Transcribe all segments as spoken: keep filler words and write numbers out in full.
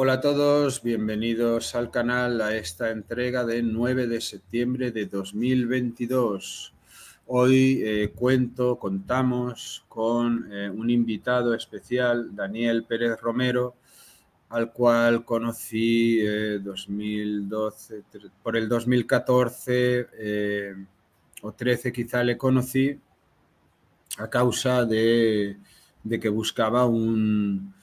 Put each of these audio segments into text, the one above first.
Hola a todos, bienvenidos al canal a esta entrega de nueve de septiembre de dos mil veintidós. Hoy eh, cuento, contamos con eh, un invitado especial, Daniel Pérez Romero, al cual conocí eh, dos mil doce, por el dos mil catorce eh, o trece quizá le conocí a causa de, de que buscaba un...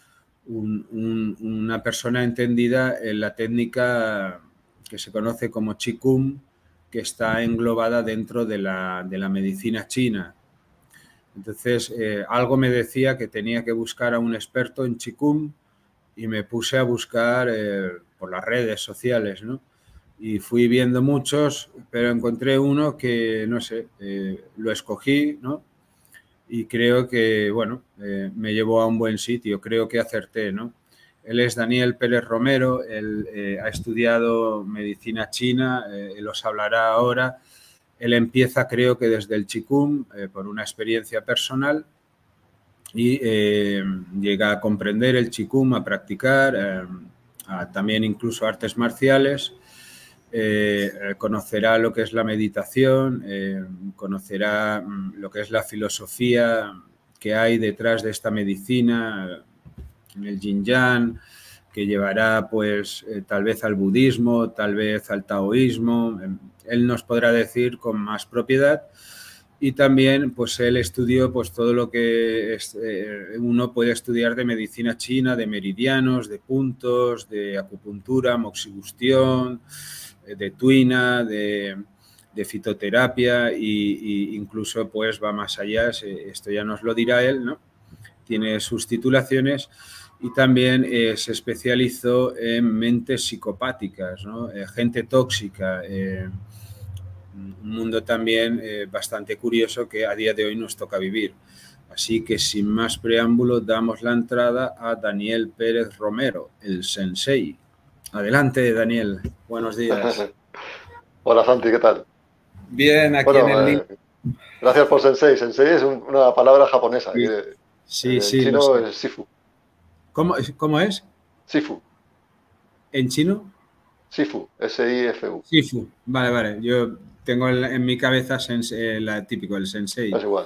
Un, un, una persona entendida en la técnica que se conoce como Qigong, que está englobada dentro de la, de la medicina china. Entonces, eh, algo me decía que tenía que buscar a un experto en Qigong y me puse a buscar eh, por las redes sociales, ¿no? Y fui viendo muchos, pero encontré uno que, no sé, eh, lo escogí, ¿no? Y creo que, bueno, eh, me llevó a un buen sitio, creo que acerté, ¿no? Él es Daniel Pérez Romero, él eh, ha estudiado medicina china, eh, él os hablará ahora. Él empieza, creo que desde el Qigong, eh, por una experiencia personal y eh, llega a comprender el Qigong, a practicar, eh, a, también incluso artes marciales. Eh, conocerá lo que es la meditación, eh, conocerá lo que es la filosofía que hay detrás de esta medicina, en el yin yang, que llevará pues eh, tal vez al budismo, tal vez al taoísmo. Él nos podrá decir con más propiedad y también pues él estudió pues todo lo que es, eh, uno puede estudiar de medicina china, de meridianos, de puntos, de acupuntura, moxibustión, de tuina, de, de fitoterapia e incluso pues va más allá, esto ya nos lo dirá él, ¿no? Tiene sus titulaciones y también eh, se especializó en mentes psicopáticas, ¿no? eh, gente tóxica, eh, un mundo también eh, bastante curioso que a día de hoy nos toca vivir. Así que sin más preámbulo damos la entrada a Daniel Pérez Romero, el sensei. Adelante, Daniel. Buenos días. Hola, Santi, ¿qué tal? Bien, aquí bueno, en el link. Eh, gracias por sensei. Sensei es un, una palabra japonesa. Sí, que, sí. En sí, chino no es sifu. ¿Cómo, ¿Cómo es? Sifu. ¿En chino? Sifu, S I F U. Sifu, vale, vale. Yo tengo el, en mi cabeza sense, la típico, el sensei. Es igual.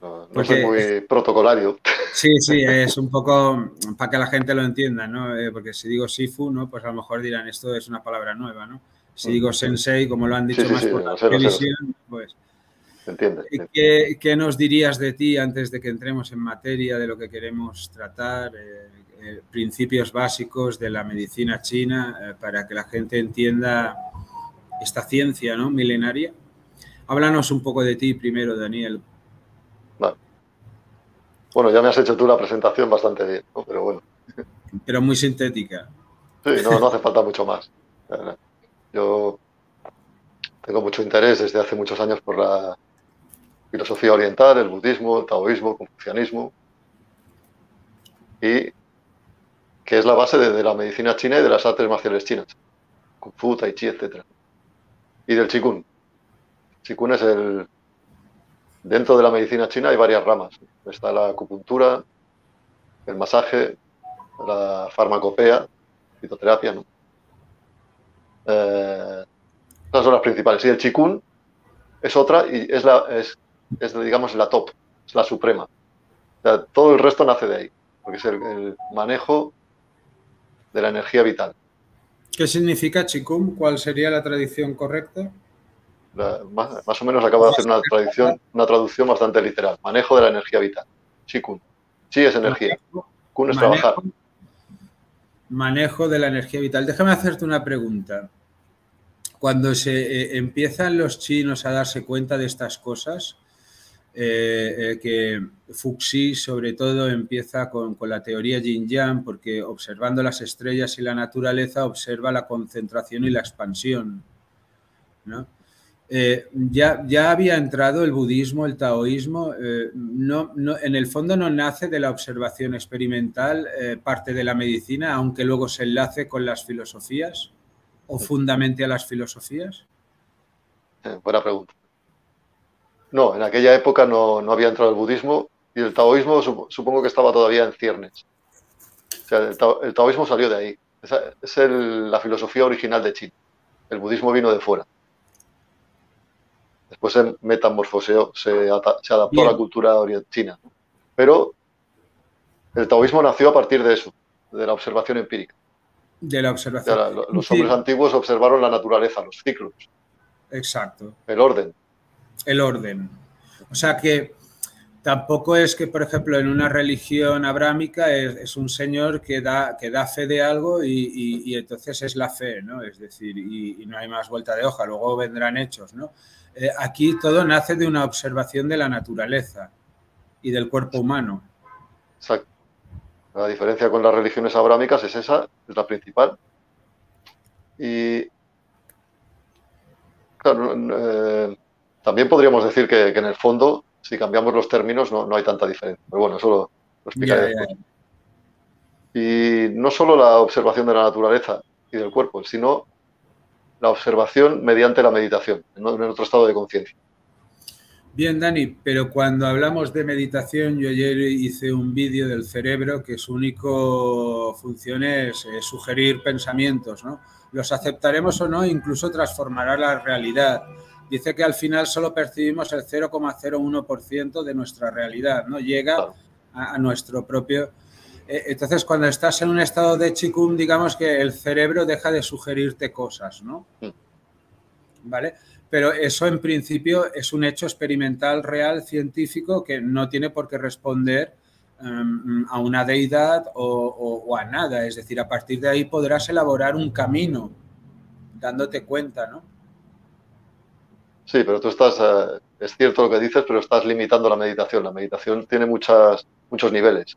No, no porque, soy muy protocolario. Sí, sí, es un poco para que la gente lo entienda, ¿no? Eh, porque si digo Sifu, ¿no? Pues a lo mejor dirán, esto es una palabra nueva, ¿no? Si digo Sensei, como lo han dicho sí, sí, más sí, por no, la cero, televisión, cero. Pues... Entiende, entiende. ¿Qué, ¿Qué nos dirías de ti antes de que entremos en materia de lo que queremos tratar? Eh, eh, principios básicos de la medicina china eh, para que la gente entienda esta ciencia, ¿no? Milenaria. Háblanos un poco de ti primero, Daniel. Vale. Bueno, ya me has hecho tú la presentación bastante bien, ¿no? Pero bueno. Pero muy sintética. Sí, no, no hace falta mucho más. Yo tengo mucho interés desde hace muchos años por la filosofía oriental, el budismo, el taoísmo, el confucianismo, y que es la base de, de la medicina china y de las artes marciales chinas. Kung Fu, Tai Chi, etcétera. Y del Qigong. Qigong es el... Dentro de la medicina china hay varias ramas. Está la acupuntura, el masaje, la farmacopea, fitoterapia, ¿no? Eh, esas son las principales. Y el Qigong es otra y es, la, es, es digamos, la top, es la suprema. O sea, todo el resto nace de ahí, porque es el, el manejo de la energía vital. ¿Qué significa Qigong? ¿Cuál sería la tradición correcta? La, más, más o menos acabo de hacer una traducción, una traducción bastante literal. Manejo de la energía vital. Qigong. Chi es energía. Kun es manejo, trabajar. Manejo de la energía vital. Déjame hacerte una pregunta. Cuando se eh, empiezan los chinos a darse cuenta de estas cosas, eh, eh, que Fuxi sobre todo empieza con, con la teoría yin-yang, porque observando las estrellas y la naturaleza observa la concentración y la expansión, ¿no? Eh, ya, ya había entrado el budismo, el taoísmo, eh, no, no, en el fondo no nace de la observación experimental eh, parte de la medicina, aunque luego se enlace con las filosofías o fundamente a las filosofías. Eh, buena pregunta. No, en aquella época no, no había entrado el budismo y el taoísmo sup- supongo que estaba todavía en ciernes. O sea, el, ta- el taoísmo salió de ahí, Esa es el, la filosofía original de China. El budismo vino de fuera. Después se metamorfoseó, se, ata, se adaptó Bien. a la cultura china. Pero el taoísmo nació a partir de eso, de la observación empírica. De la observación. De la, los sí. hombres antiguos observaron la naturaleza, los ciclos. Exacto. El orden. El orden. O sea que tampoco es que, por ejemplo, en una religión abrámica es, es un señor que da, que da fe de algo y, y, y entonces es la fe, ¿no? Es decir, y, y no hay más vuelta de hoja, luego vendrán hechos, ¿no? Eh, aquí todo nace de una observación de la naturaleza y del cuerpo humano. Exacto. La diferencia con las religiones abrámicas es esa, es la principal. Y claro, eh, también podríamos decir que, que en el fondo, si cambiamos los términos, no, no hay tanta diferencia. Pero bueno, eso lo, lo explicaré. Ya, ya, ya. Y no solo la observación de la naturaleza y del cuerpo, sino la observación mediante la meditación, en otro estado de conciencia. Bien, Dani, pero cuando hablamos de meditación, yo ayer hice un vídeo del cerebro que su único función es eh, sugerir pensamientos, ¿no? Los aceptaremos o no, incluso transformará la realidad. Dice que al final solo percibimos el cero coma cero uno por ciento de nuestra realidad, ¿no? Llega claro. a, a nuestro propio... Eh, entonces, cuando estás en un estado de Qigong, digamos que el cerebro deja de sugerirte cosas, ¿no? Sí. ¿Vale? Pero eso, en principio, es un hecho experimental, real, científico, que no tiene por qué responder um, a una deidad o, o, o a nada. Es decir, a partir de ahí podrás elaborar un camino, dándote cuenta, ¿no? Sí, pero tú estás... Eh, es cierto lo que dices, pero estás limitando la meditación. La meditación tiene muchas, muchos niveles.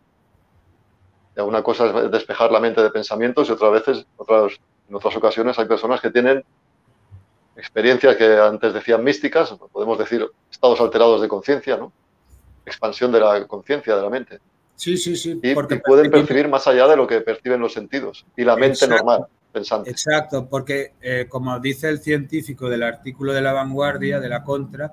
Una cosa es despejar la mente de pensamientos y otras veces, otras, en otras ocasiones, hay personas que tienen experiencias que antes decían místicas, podemos decir estados alterados de conciencia, ¿no? Expansión de la conciencia, de la mente. Sí, sí, sí. Y, porque y pueden percibir más allá de lo que perciben los sentidos y la mente exacto, normal, pensante. Exacto, porque eh, como dice el científico del artículo de La Vanguardia, de La Contra,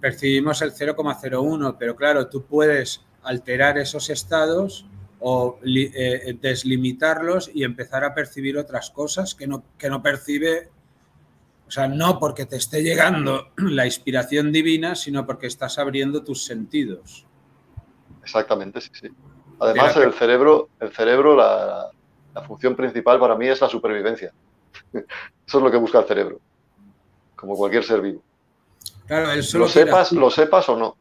percibimos el cero coma cero uno, pero claro, tú puedes alterar esos estados o eh, deslimitarlos y empezar a percibir otras cosas que no, que no percibe. O sea, no porque te esté llegando la inspiración divina, sino porque estás abriendo tus sentidos. Exactamente, sí, sí. Además, el cerebro, el cerebro la, la función principal para mí es la supervivencia. Eso es lo que busca el cerebro, como cualquier ser vivo. Claro, él solo lo sepas, lo sepas o no.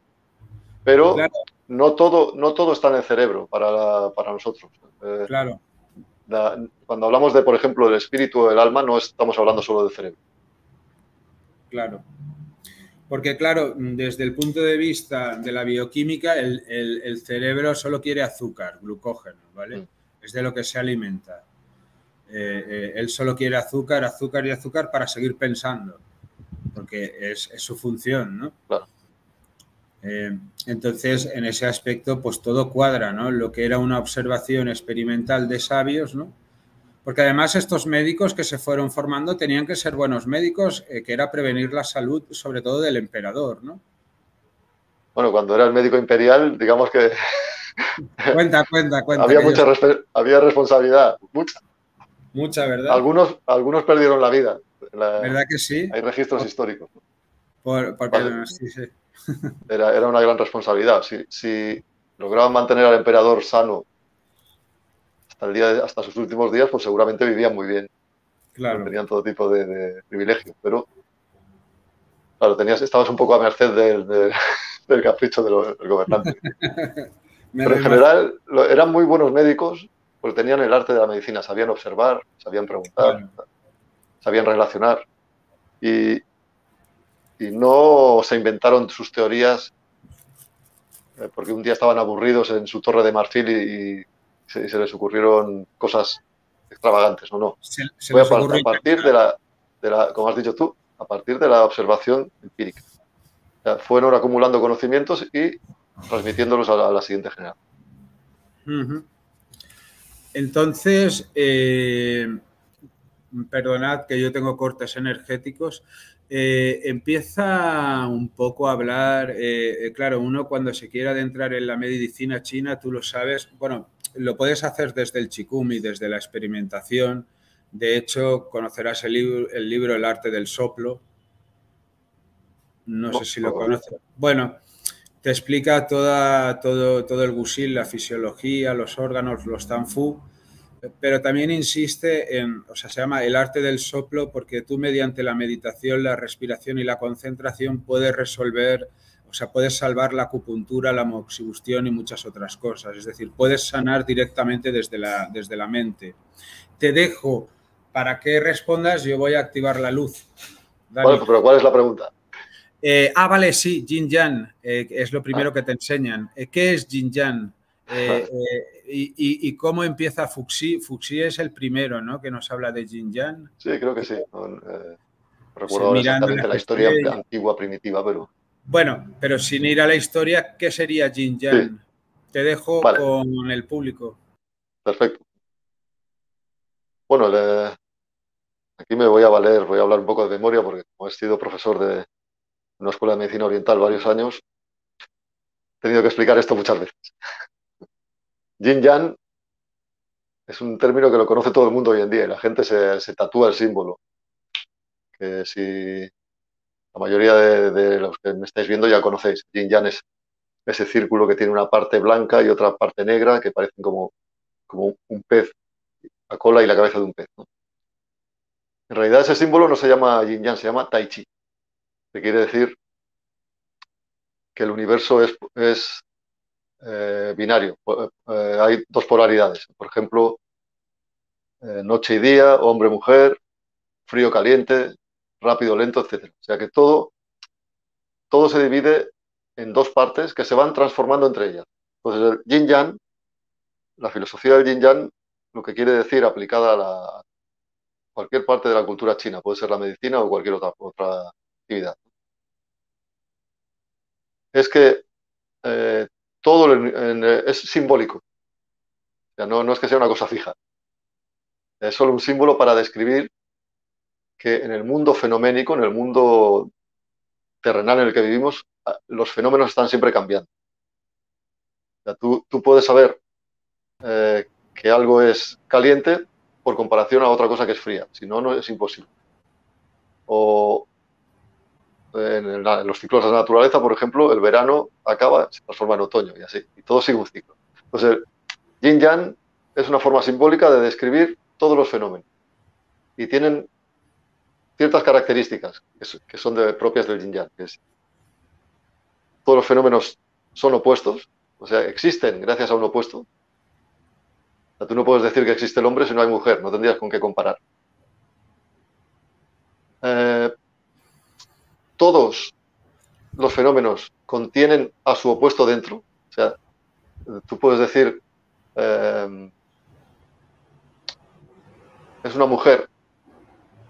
Pero claro. no, todo, no todo está en el cerebro para, la, para nosotros. Eh, claro. La, cuando hablamos de, por ejemplo, del espíritu o del alma, no estamos hablando solo del cerebro. Claro, porque claro, desde el punto de vista de la bioquímica, el, el, el cerebro solo quiere azúcar, glucógeno, ¿vale? Mm. Es de lo que se alimenta. Eh, eh, él solo quiere azúcar, azúcar y azúcar para seguir pensando, porque es, es su función, ¿no? Claro. Eh, entonces, en ese aspecto, pues todo cuadra, ¿no? Lo que era una observación experimental de sabios, ¿no? Porque además estos médicos que se fueron formando tenían que ser buenos médicos, eh, que era prevenir la salud, sobre todo del emperador, ¿no? Bueno, cuando era el médico imperial, digamos que... Cuenta, cuenta, cuenta. Había mucha ellos... había responsabilidad, mucha. Mucha, ¿verdad? Algunos, algunos perdieron la vida. La... ¿Verdad que sí? Hay registros por... históricos. Por, porque, vale. sí, sí. Era, era una gran responsabilidad. Si, si lograban mantener al emperador sano, Hasta, el día de, hasta sus últimos días, pues seguramente vivían muy bien. Claro. Tenían todo tipo de, de privilegios, pero claro, tenías, estabas un poco a merced del, del, del capricho de los, del gobernante. Pero en general lo, eran muy buenos médicos, porque tenían el arte de la medicina, sabían observar, sabían preguntar, claro. sabían relacionar y, y no se inventaron sus teorías eh, porque un día estaban aburridos en su torre de marfil y, y Se, se les ocurrieron cosas extravagantes, ¿o no? Se, se Voy a, a partir de la, de la, como has dicho tú, a partir de la observación empírica. O sea, fueron acumulando conocimientos y transmitiéndolos a la, a la siguiente generación. Uh-huh. Entonces, eh, perdonad que yo tengo cortes energéticos. Eh, empieza un poco a hablar, eh, claro, uno cuando se quiere adentrar en la medicina china, tú lo sabes, bueno, lo puedes hacer desde el chikumi, desde la experimentación. De hecho, conocerás el libro, el libro El arte del soplo. No sé si lo conoces. Bueno, te explica toda, todo, todo el wuxing, la fisiología, los órganos, los Zanfu, pero también insiste en, o sea, se llama el arte del soplo porque tú mediante la meditación, la respiración y la concentración puedes resolver, o sea, puedes salvar la acupuntura, la moxibustión y muchas otras cosas. Es decir, puedes sanar directamente desde la, desde la mente. Te dejo para que respondas, yo voy a activar la luz. Dani. Bueno, pero ¿cuál es la pregunta? Eh, ah, vale, sí, Yin-Yang, eh, es lo primero ah. que te enseñan. Eh, ¿Qué es Yin-Yang? Eh, eh, y, y cómo empieza Fuxi. Fuxi es el primero, ¿no?, que nos habla de Yin-Yang. Sí, creo que sí. No, eh, recuerdo sí, exactamente la, la historia y... antigua, primitiva, pero... Bueno, pero sin ir a la historia, ¿qué sería Yin-Yang? Sí. Te dejo vale. con el público. Perfecto. Bueno, le... aquí me voy a valer, voy a hablar un poco de memoria porque como he sido profesor de una escuela de medicina oriental varios años, he tenido que explicar esto muchas veces. Yin-Yang es un término que lo conoce todo el mundo hoy en día y la gente se, se tatúa el símbolo. Que si la mayoría de, de los que me estáis viendo ya conocéis, Yin-Yang es ese círculo que tiene una parte blanca y otra parte negra que parecen como, como un pez, la cola y la cabeza de un pez, ¿no? En realidad ese símbolo no se llama Yin-Yang, se llama Tai Chi, que quiere decir que el universo es, es eh, binario, eh, hay dos polaridades, por ejemplo, eh, noche y día, hombre, mujer, frío, caliente, rápido, lento, etcétera. O sea que todo, todo se divide en dos partes que se van transformando entre ellas. Entonces el Yin-Yang, la filosofía del Yin-Yang, lo que quiere decir aplicada a, la, a cualquier parte de la cultura china, puede ser la medicina o cualquier otra, otra actividad, es que eh, todo en, en, es simbólico. O sea, no, no es que sea una cosa fija. Es solo un símbolo para describir que en el mundo fenoménico, en el mundo terrenal en el que vivimos, los fenómenos están siempre cambiando. O sea, tú, tú puedes saber eh, que algo es caliente por comparación a otra cosa que es fría. Si no, no es imposible. O en los ciclos de la naturaleza, por ejemplo, el verano acaba, se transforma en otoño y así, y todo sigue un ciclo. Entonces, Yin-Yang es una forma simbólica de describir todos los fenómenos y tienen ciertas características que son de, propias del Yin-Yang. Todos los fenómenos son opuestos, o sea, existen gracias a un opuesto. O sea, tú no puedes decir que existe el hombre si no hay mujer, no tendrías con qué comparar. Eh, Todos los fenómenos contienen a su opuesto dentro. O sea, tú puedes decir, eh, es una mujer,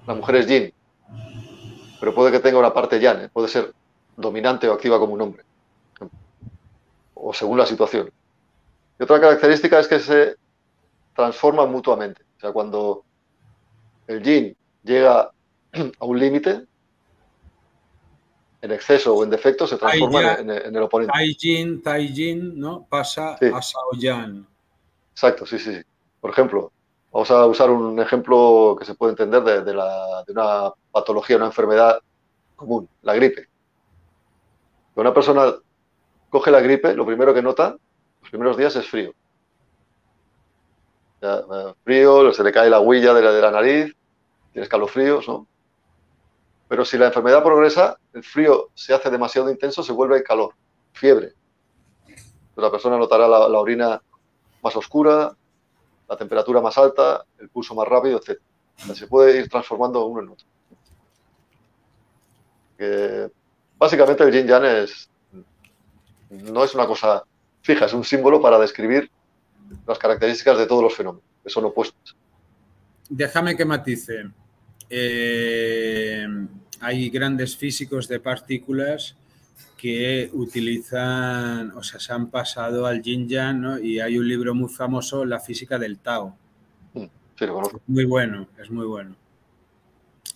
la mujer es yin, pero puede que tenga una parte yang, ¿eh? Puede ser dominante o activa como un hombre, o según la situación. Y otra característica es que se transforman mutuamente. O sea, cuando el yin llega a un límite, en exceso o en defecto se transforma ya, en, en el oponente. Tai Yin, Tai Yin, ¿no? Pasa sí. a Shao Yang. Exacto, sí, sí, sí. Por ejemplo, vamos a usar un ejemplo que se puede entender de, de, la, de una patología, una enfermedad común, la gripe. Cuando una persona coge la gripe, lo primero que nota los primeros días es frío. Ya, frío, se le cae la huilla de la, de la nariz, tiene escalofríos, ¿no? Pero si la enfermedad progresa, el frío se hace demasiado intenso, se vuelve calor, fiebre. Pues la persona notará la, la orina más oscura, la temperatura más alta, el pulso más rápido, etcétera. O sea, se puede ir transformando uno en otro. Que básicamente el Yin-Yang es, no es una cosa fija, es un símbolo para describir las características de todos los fenómenos, que son opuestos. Déjame que matice. Eh, hay grandes físicos de partículas que utilizan, o sea, se han pasado al Yin-Yang, ¿no? Y hay un libro muy famoso, La física del Tao. Sí, lo conozco. Muy bueno, es muy bueno.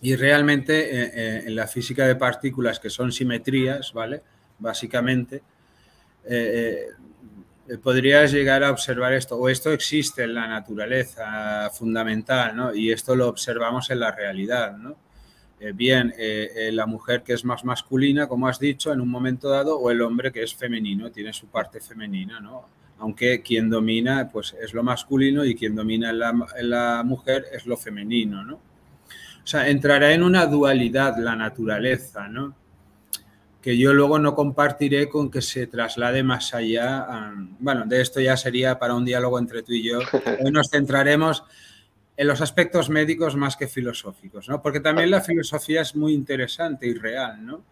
Y realmente eh, eh, en la física de partículas, que son simetrías, ¿vale? Básicamente, eh, podrías llegar a observar esto, o esto existe en la naturaleza fundamental, ¿no? Y esto lo observamos en la realidad, ¿no? Eh, bien, eh, eh, la mujer que es más masculina, como has dicho, en un momento dado, o el hombre que es femenino, tiene su parte femenina, ¿no? Aunque quien domina, pues, es lo masculino, y quien domina en la, en la mujer es lo femenino, ¿no? O sea, entrará en una dualidad la naturaleza, ¿no? Que yo luego no compartiré con que se traslade más allá. A, bueno, de esto ya sería para un diálogo entre tú y yo. Hoy nos centraremos en los aspectos médicos más que filosóficos, ¿no? Porque también la filosofía es muy interesante y real, ¿no?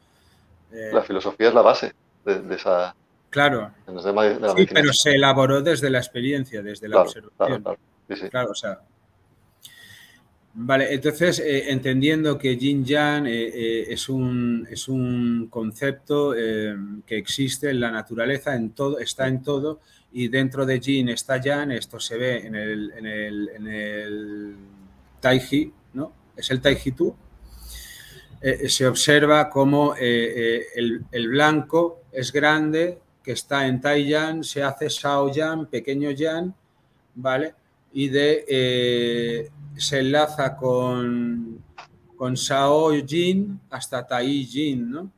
Eh, la filosofía es la base de, de esa... Claro, de la, de la sí, medicina. Pero se elaboró desde la experiencia, desde la claro, observación. Claro, claro. Sí, sí. Claro, o sea... Vale, entonces, eh, entendiendo que yin-yang eh, eh, es, un, es un concepto eh, que existe en la naturaleza, en todo, está en todo, y dentro de yin está yang, esto se ve en el, en el, en el Taiji, ¿no? Es el Taiji Tu. Eh, se observa como eh, eh, el, el blanco es grande, que está en tai yang, se hace shao yang, pequeño yang, ¿vale? Y de... Eh, se enlaza con, con Shao Yin hasta Tai Yin, ¿no?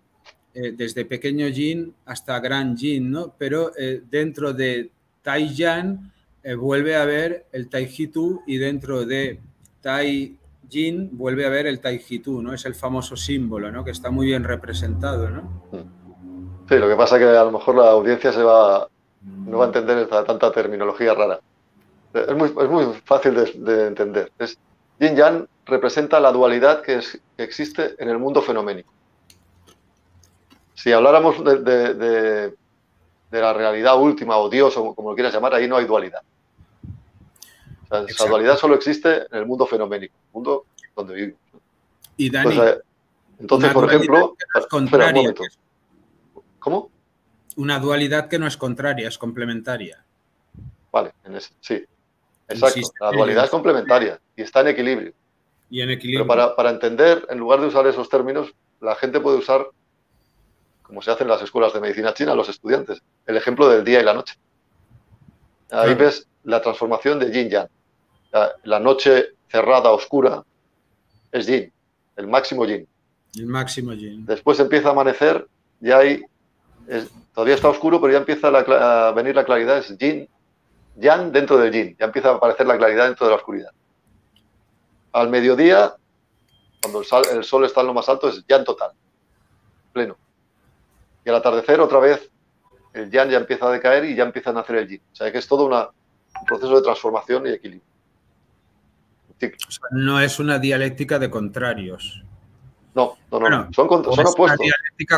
Eh, desde pequeño Yin hasta gran Yin, ¿no? Pero eh, dentro de Tai Yan eh, vuelve a ver el Tai Hitu, y dentro de Tai Yin vuelve a ver el Tai Hitu, ¿no? Es el famoso símbolo, ¿no? Que está muy bien representado, ¿no? Sí, lo que pasa es que a lo mejor la audiencia se va, no va a entender esta, tanta terminología rara. Es muy, es muy fácil de, de entender. Es, Yin Yang representa la dualidad que, es, que existe en el mundo fenoménico. Si habláramos de, de, de, de la realidad última o Dios, o como lo quieras llamar, ahí no hay dualidad. O sea, esa dualidad solo existe en el mundo fenoménico, el mundo donde vivimos. Y Dani, entonces, entonces por ejemplo... Espera un momento. ¿Cómo? Una dualidad que no es contraria, es complementaria. Vale, en ese, sí. Exacto, la dualidad es complementaria y está en equilibrio. Y en equilibrio. Pero para, para entender, en lugar de usar esos términos, la gente puede usar, como se hace en las escuelas de medicina china, los estudiantes, el ejemplo del día y la noche. Ahí ves la transformación de yin-yang. La, la noche cerrada, oscura, es yin, el máximo yin. El máximo yin. Después empieza a amanecer, ya hay, es, todavía está oscuro, pero ya empieza la, a venir la claridad, es yin. Yang dentro del yin, ya empieza a aparecer la claridad dentro de la oscuridad. Al mediodía, cuando el sol, el sol está en lo más alto, es yang total, pleno. Y al atardecer, otra vez, el yang ya empieza a decaer y ya empieza a nacer el yin. O sea, que es todo una, un proceso de transformación y equilibrio. O sea, no es una dialéctica de contrarios. No, no, no. Bueno, son son opuestos.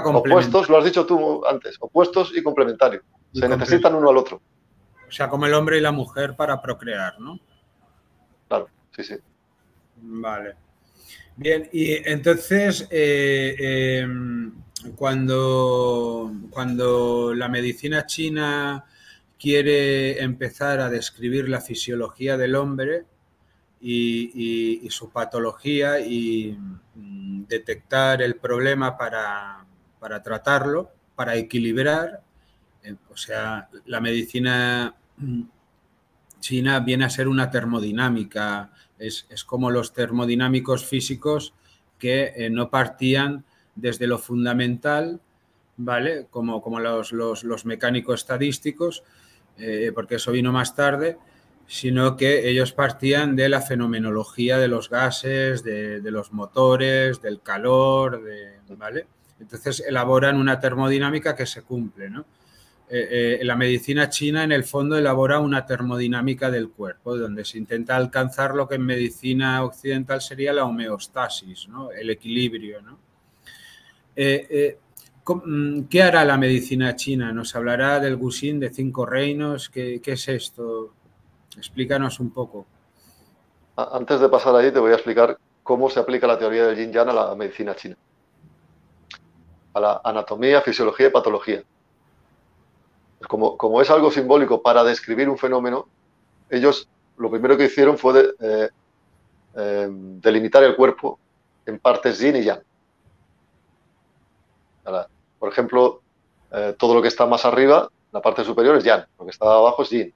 Opuestos, lo has dicho tú antes, opuestos y complementarios. Y se necesitan uno al otro. O sea, como el hombre y la mujer para procrear, ¿no? Claro, sí, sí. Vale. Bien, y entonces, eh, eh, cuando, cuando la medicina china quiere empezar a describir la fisiología del hombre y, y, y su patología y mm, detectar el problema para, para tratarlo, para equilibrar, o sea, la medicina china viene a ser una termodinámica, es, es como los termodinámicos físicos que eh, no partían desde lo fundamental, ¿vale? Como, como los, los, los mecánicos estadísticos, eh, porque eso vino más tarde, sino que ellos partían de la fenomenología de los gases, de, de los motores, del calor, de, ¿vale? Entonces elaboran una termodinámica que se cumple, ¿no? Eh, eh, la medicina china en el fondo elabora una termodinámica del cuerpo donde se intenta alcanzar lo que en medicina occidental sería la homeostasis, ¿no? El equilibrio, ¿no? Eh, eh, ¿Qué hará la medicina china? ¿Nos hablará del Wuxing de cinco reinos? ¿Qué, qué es esto? Explícanos un poco. Antes de pasar ahí te voy a explicar cómo se aplica la teoría del yin-yang a la medicina china. A la anatomía, fisiología y patología. Como, como es algo simbólico para describir un fenómeno, ellos lo primero que hicieron fue de, eh, eh, delimitar el cuerpo en partes yin y yang. Ahora, por ejemplo, eh, todo lo que está más arriba La parte superior es yang, lo que está abajo es yin.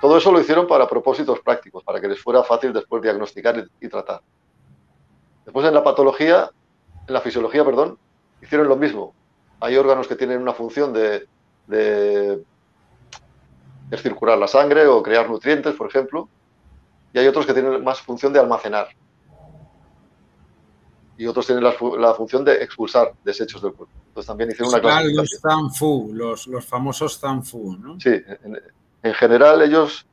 Todo eso lo hicieron para propósitos prácticos, para que les fuera fácil después diagnosticar y, y tratar. Después en la patología, en la fisiología, perdón, hicieron lo mismo. Hay órganos que tienen una función de, de, de circular la sangre o crear nutrientes, por ejemplo, y hay otros que tienen más función de almacenar. Y otros tienen la, la función de expulsar desechos del cuerpo. Entonces también hicieron una clasificación. Los Zanfu, los, los famosos Zanfu, ¿no? Sí, en, en general ellos,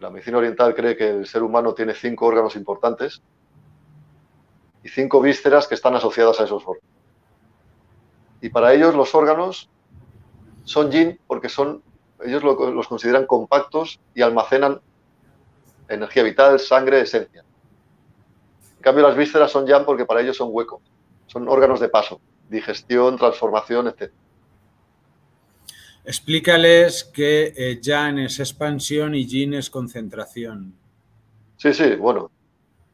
la medicina oriental cree que el ser humano tiene cinco órganos importantes y cinco vísceras que están asociadas a esos órganos. Y para ellos los órganos son yin porque son, ellos lo, los consideran compactos y almacenan energía vital, sangre, esencia. En cambio, las vísceras son yang porque para ellos son hueco, son órganos de paso, digestión, transformación, etcétera. Explícales que eh, yang es expansión y yin es concentración. Sí, sí, bueno,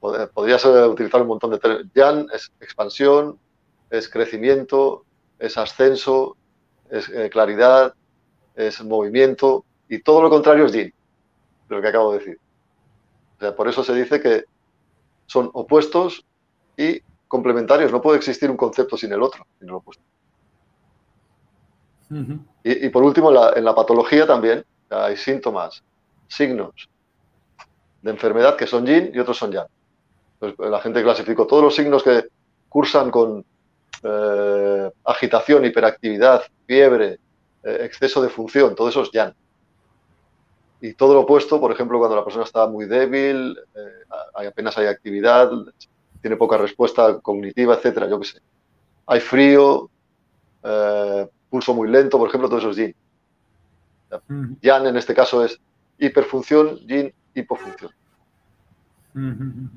podrías utilizar un montón de términos. Yang es expansión, es crecimiento, es ascenso, es eh, claridad, es movimiento y todo lo contrario es yin, lo que acabo de decir. O sea, por eso se dice que son opuestos y complementarios. No puede existir un concepto sin el otro, sin el opuesto. Uh-huh. y, y por último, la, en la patología también hay síntomas, signos de enfermedad que son yin y otros son yang. Entonces, la gente clasificó todos los signos que cursan con eh, agitación, hiperactividad, fiebre, eh, exceso de función, todo eso es yang. Y todo lo opuesto, por ejemplo, cuando la persona está muy débil, eh, apenas hay actividad, tiene poca respuesta cognitiva, etcétera, yo qué sé. Hay frío, eh, pulso muy lento, por ejemplo, todo eso es yin. Uh-huh. Yang en este caso es hiperfunción, yin, hipofunción. Uh-huh.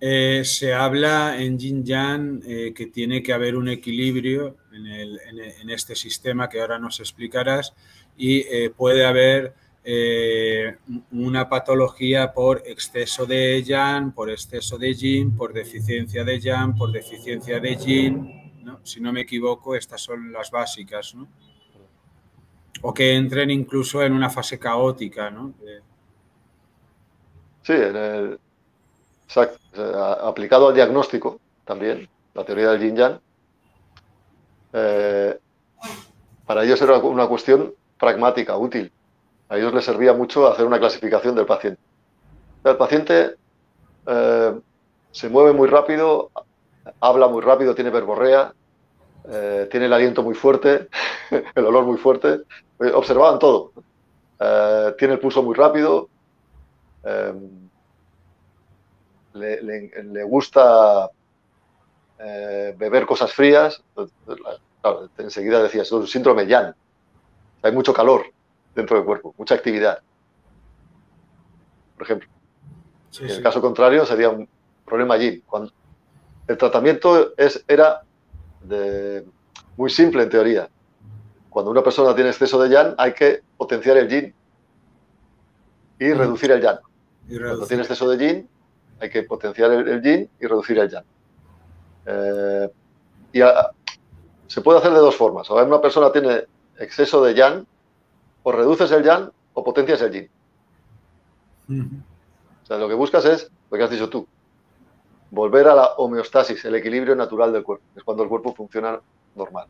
eh, se habla en yin yang eh, que tiene que haber un equilibrio en, el, en, el, en este sistema que ahora nos explicarás. Y eh, puede haber eh, una patología por exceso de yang, por exceso de yin, por deficiencia de yang, por deficiencia de yin, ¿no? Si no me equivoco, estas son las básicas, ¿no? O que entren incluso en una fase caótica, ¿no? Eh... Sí, en el... exacto. Aplicado al diagnóstico también, la teoría del yin-yang, eh, para ellos era una cuestión pragmática, útil. A ellos les servía mucho hacer una clasificación del paciente. El paciente eh, se mueve muy rápido, habla muy rápido, tiene verborrea, eh, tiene el aliento muy fuerte, el olor muy fuerte. Observaban todo. Eh, tiene el pulso muy rápido, eh, le, le, le gusta eh, beber cosas frías. Claro, enseguida decía, es un síndrome yang. Hay mucho calor dentro del cuerpo, mucha actividad, por ejemplo. Sí, en sí. El caso contrario sería un problema yin. Cuando el tratamiento es, era de, muy simple en teoría. Cuando una persona tiene exceso de yang hay que potenciar el yin y reducir el yang. Y Cuando tiene exceso de yin hay que potenciar el, el yin y reducir el yang. Eh, y a, se puede hacer de dos formas. Ahora una persona tiene exceso de yang, o reduces el yang o potencias el yin. Uh-huh. O sea, lo que buscas es, lo que has dicho tú, volver a la homeostasis, el equilibrio natural del cuerpo. Es cuando el cuerpo funciona normal,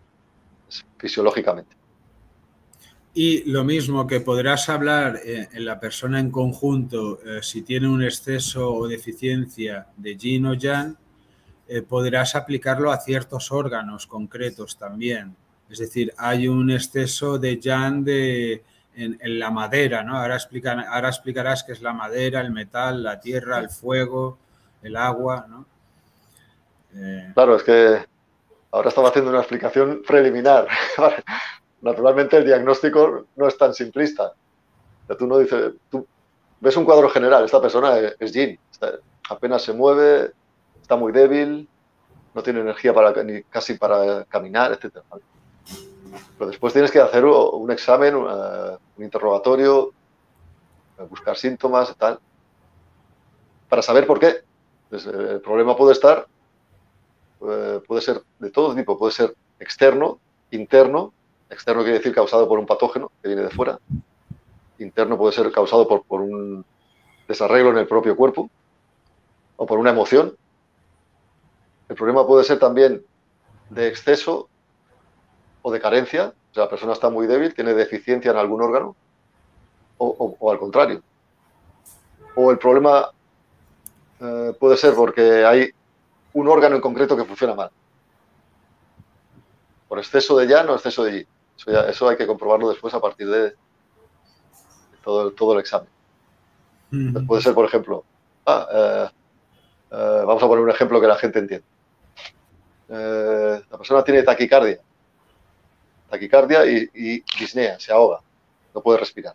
fisiológicamente. Y lo mismo que podrás hablar en, en la persona en conjunto, eh, si tiene un exceso o deficiencia de yin o yang, eh, podrás aplicarlo a ciertos órganos concretos también. Es decir, hay un exceso de yang de, en, en la madera, ¿no? Ahora, explican, ahora explicarás qué es la madera, el metal, la tierra, el fuego, el agua, ¿no? Eh... Claro, es que ahora estaba haciendo una explicación preliminar. Naturalmente el diagnóstico no es tan simplista. O sea, tú no dices, tú ves un cuadro general, esta persona es, es yin, está, apenas se mueve, está muy débil, no tiene energía para, ni casi para caminar, etcétera, ¿vale? Pero después tienes que hacer un examen, un interrogatorio, buscar síntomas, tal, para saber por qué. El problema puede estar, puede ser de todo tipo, puede ser externo, interno Externo quiere decir causado por un patógeno que viene de fuera. Interno puede ser causado por, por un desarreglo en el propio cuerpo o por una emoción. El problema puede ser también de exceso o de carencia. O sea, la persona está muy débil, tiene deficiencia en algún órgano o, o, o al contrario. O el problema eh, puede ser porque hay un órgano en concreto que funciona mal. Por exceso de yang o exceso de yi. Eso, ya, eso hay que comprobarlo después a partir de todo el, todo el examen. Entonces puede ser, por ejemplo, ah, eh, eh, vamos a poner un ejemplo que la gente entienda. Eh, la persona tiene taquicardia. Taquicardia y, y disnea, se ahoga, no puede respirar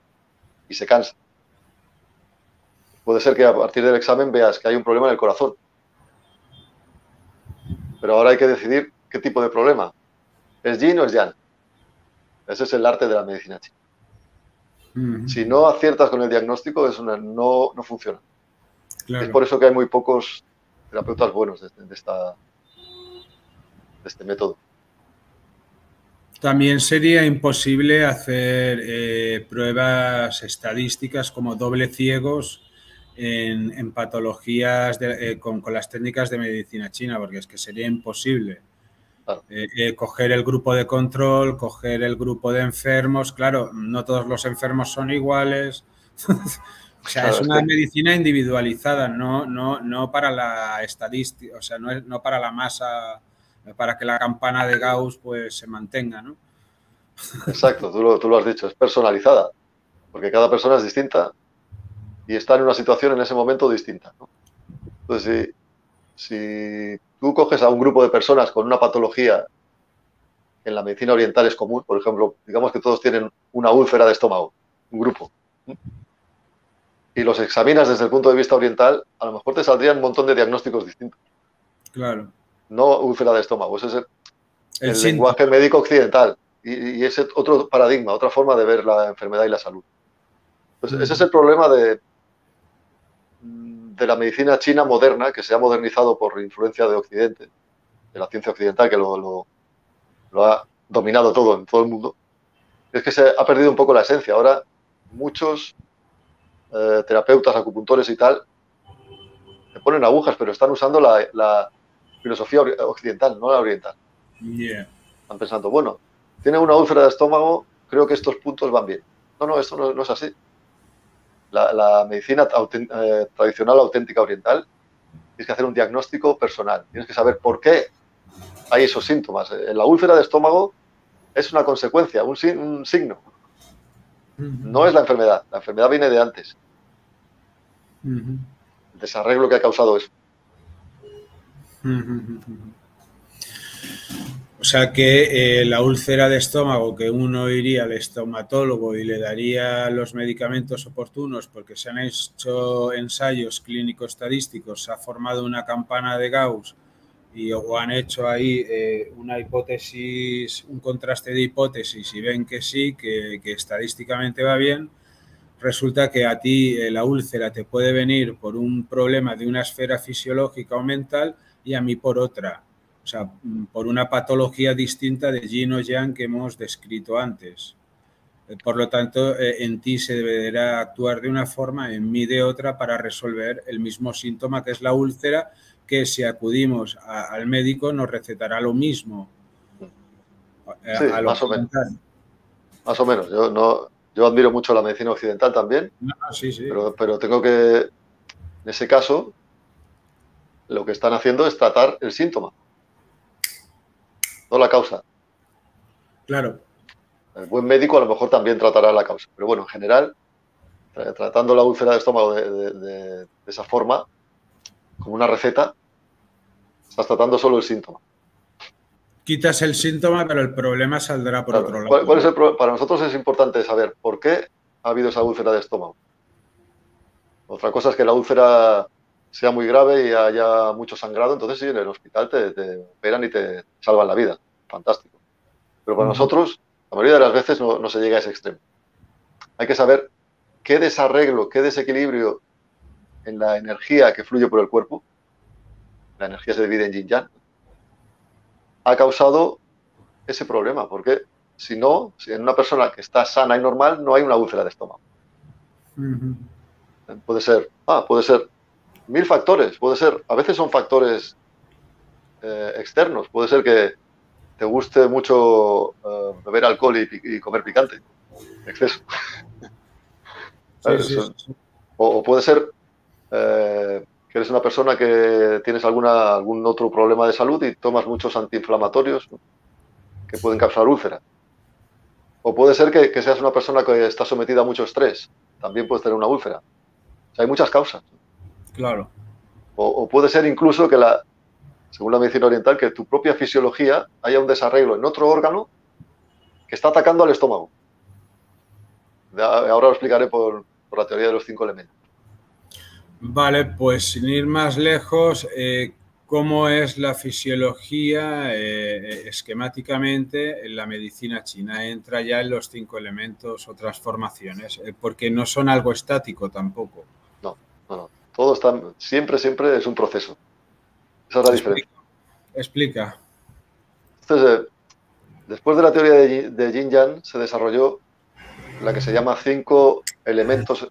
y se cansa. Puede ser que a partir del examen veas que hay un problema en el corazón. Pero ahora hay que decidir qué tipo de problema. ¿Es yin o es yang? Ese es el arte de la medicina china. Uh-huh. Si no aciertas con el diagnóstico, es una, no, no funciona. Claro. Es por eso que hay muy pocos terapeutas buenos de, de, esta, de este método. También sería imposible hacer eh, pruebas estadísticas como doble ciegos en, en patologías de, eh, con, con las técnicas de medicina china, porque es que sería imposible. Claro. Eh, eh, coger el grupo de control, coger el grupo de enfermos, claro, no todos los enfermos son iguales. O sea, claro, es una sí. medicina individualizada, no, no, no para la estadística, o sea, no, no para la masa, para que la campana de Gauss pues se mantenga, ¿no? Exacto, tú lo, tú lo has dicho, es personalizada, porque cada persona es distinta y está en una situación en ese momento distinta, ¿no? Entonces, si, si tú coges a un grupo de personas con una patología que en la medicina oriental es común, por ejemplo, digamos que todos tienen una úlcera de estómago, un grupo, y los examinas desde el punto de vista oriental, a lo mejor te saldrían un montón de diagnósticos distintos. Claro. No úlcera de estómago, ese es el, el, el lenguaje médico occidental y, y ese otro paradigma, otra forma de ver la enfermedad y la salud. Entonces, mm. ese es el problema de... de la medicina china moderna, que se ha modernizado por influencia de Occidente, de la ciencia occidental, que lo, lo, lo ha dominado todo en todo el mundo, es que se ha perdido un poco la esencia. Ahora muchos eh, terapeutas, acupuntores y tal, se ponen agujas, pero están usando la, la filosofía occidental, no la oriental. Yeah. Están pensando, bueno, tiene una úlcera de estómago, creo que estos puntos van bien. No, no, esto no, no es así. La, la medicina eh, tradicional auténtica oriental, tienes que hacer un diagnóstico personal. Tienes que saber por qué hay esos síntomas. La úlcera de estómago es una consecuencia, un, un signo. Uh-huh. No es la enfermedad. La enfermedad viene de antes. Uh-huh. El desarreglo que ha causado eso. Uh-huh. O sea que eh, la úlcera de estómago que uno iría al estomatólogo y le daría los medicamentos oportunos porque se han hecho ensayos clínico-estadísticos, se ha formado una campana de Gauss y, o han hecho ahí eh, una hipótesis, un contraste de hipótesis y ven que sí, que, que estadísticamente va bien, resulta que a ti eh, la úlcera te puede venir por un problema de una esfera fisiológica o mental y a mí por otra. O sea, por una patología distinta de yin o yang que hemos descrito antes. Por lo tanto, en ti se deberá actuar de una forma, en mí de otra, para resolver el mismo síntoma que es la úlcera, que si acudimos a, al médico nos recetará lo mismo. A, sí, a lo más occidental. O menos. Más o menos. Yo, no, yo admiro mucho la medicina occidental también, no, sí, sí. Pero, pero tengo que, en ese caso, lo que están haciendo es tratar el síntoma. No la causa. Claro. El buen médico a lo mejor también tratará la causa. Pero bueno, en general, tratando la úlcera de estómago de, de, de, de esa forma, como una receta, estás tratando solo el síntoma. Quitas el síntoma, pero el problema saldrá por claro. otro lado. ¿Cuál, cuál es el pro- Para nosotros es importante saber por qué ha habido esa úlcera de estómago. Otra cosa es que la úlcera sea muy grave y haya mucho sangrado, entonces sí, en el hospital te, te operan y te salvan la vida. Fantástico. Pero para nosotros, la mayoría de las veces no, no se llega a ese extremo. Hay que saber qué desarreglo, qué desequilibrio en la energía que fluye por el cuerpo, la energía se divide en yin-yang, ha causado ese problema, porque Si no, si en una persona que está sana y normal no hay una úlcera de estómago. Uh-huh. Puede ser, ah, puede ser mil factores, puede ser, a veces son factores eh, externos, puede ser que te guste mucho eh, beber alcohol y, y comer picante, exceso. Sí, sí, sí. O, o puede ser eh, que eres una persona que tienes alguna, algún otro problema de salud y tomas muchos antiinflamatorios que pueden causar úlceras. O puede ser que, que seas una persona que está sometida a mucho estrés, también puedes tener una úlcera. O sea, hay muchas causas. Claro. O, o puede ser incluso que, la, según la medicina oriental, que tu propia fisiología haya un desarreglo en otro órgano que está atacando al estómago. Ahora lo explicaré por, por la teoría de los cinco elementos. Vale, pues sin ir más lejos, eh, ¿cómo es la fisiología eh, esquemáticamente en la medicina china? ¿Entra ya en los cinco elementos o transformaciones? Eh, porque no son algo estático tampoco. No, no, no. Todo está, siempre, siempre es un proceso. Esa es la diferencia. Explica. Entonces, eh, después de la teoría de, de Yin Yang se desarrolló la que se llama cinco elementos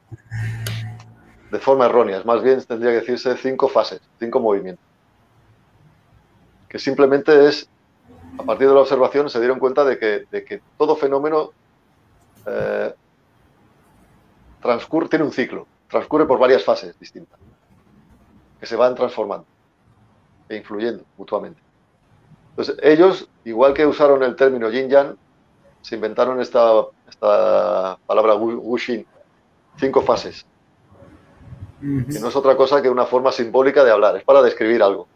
de forma errónea, más bien tendría que decirse cinco fases, cinco movimientos, que simplemente es, a partir de la observación se dieron cuenta de que, de que todo fenómeno eh, transcurre, tiene un ciclo, transcurre por varias fases distintas, que se van transformando e influyendo mutuamente. Entonces ellos, igual que usaron el término yin-yang, se inventaron esta, esta palabra Wushing, cinco fases, que no es otra cosa que una forma simbólica de hablar, es para describir algo.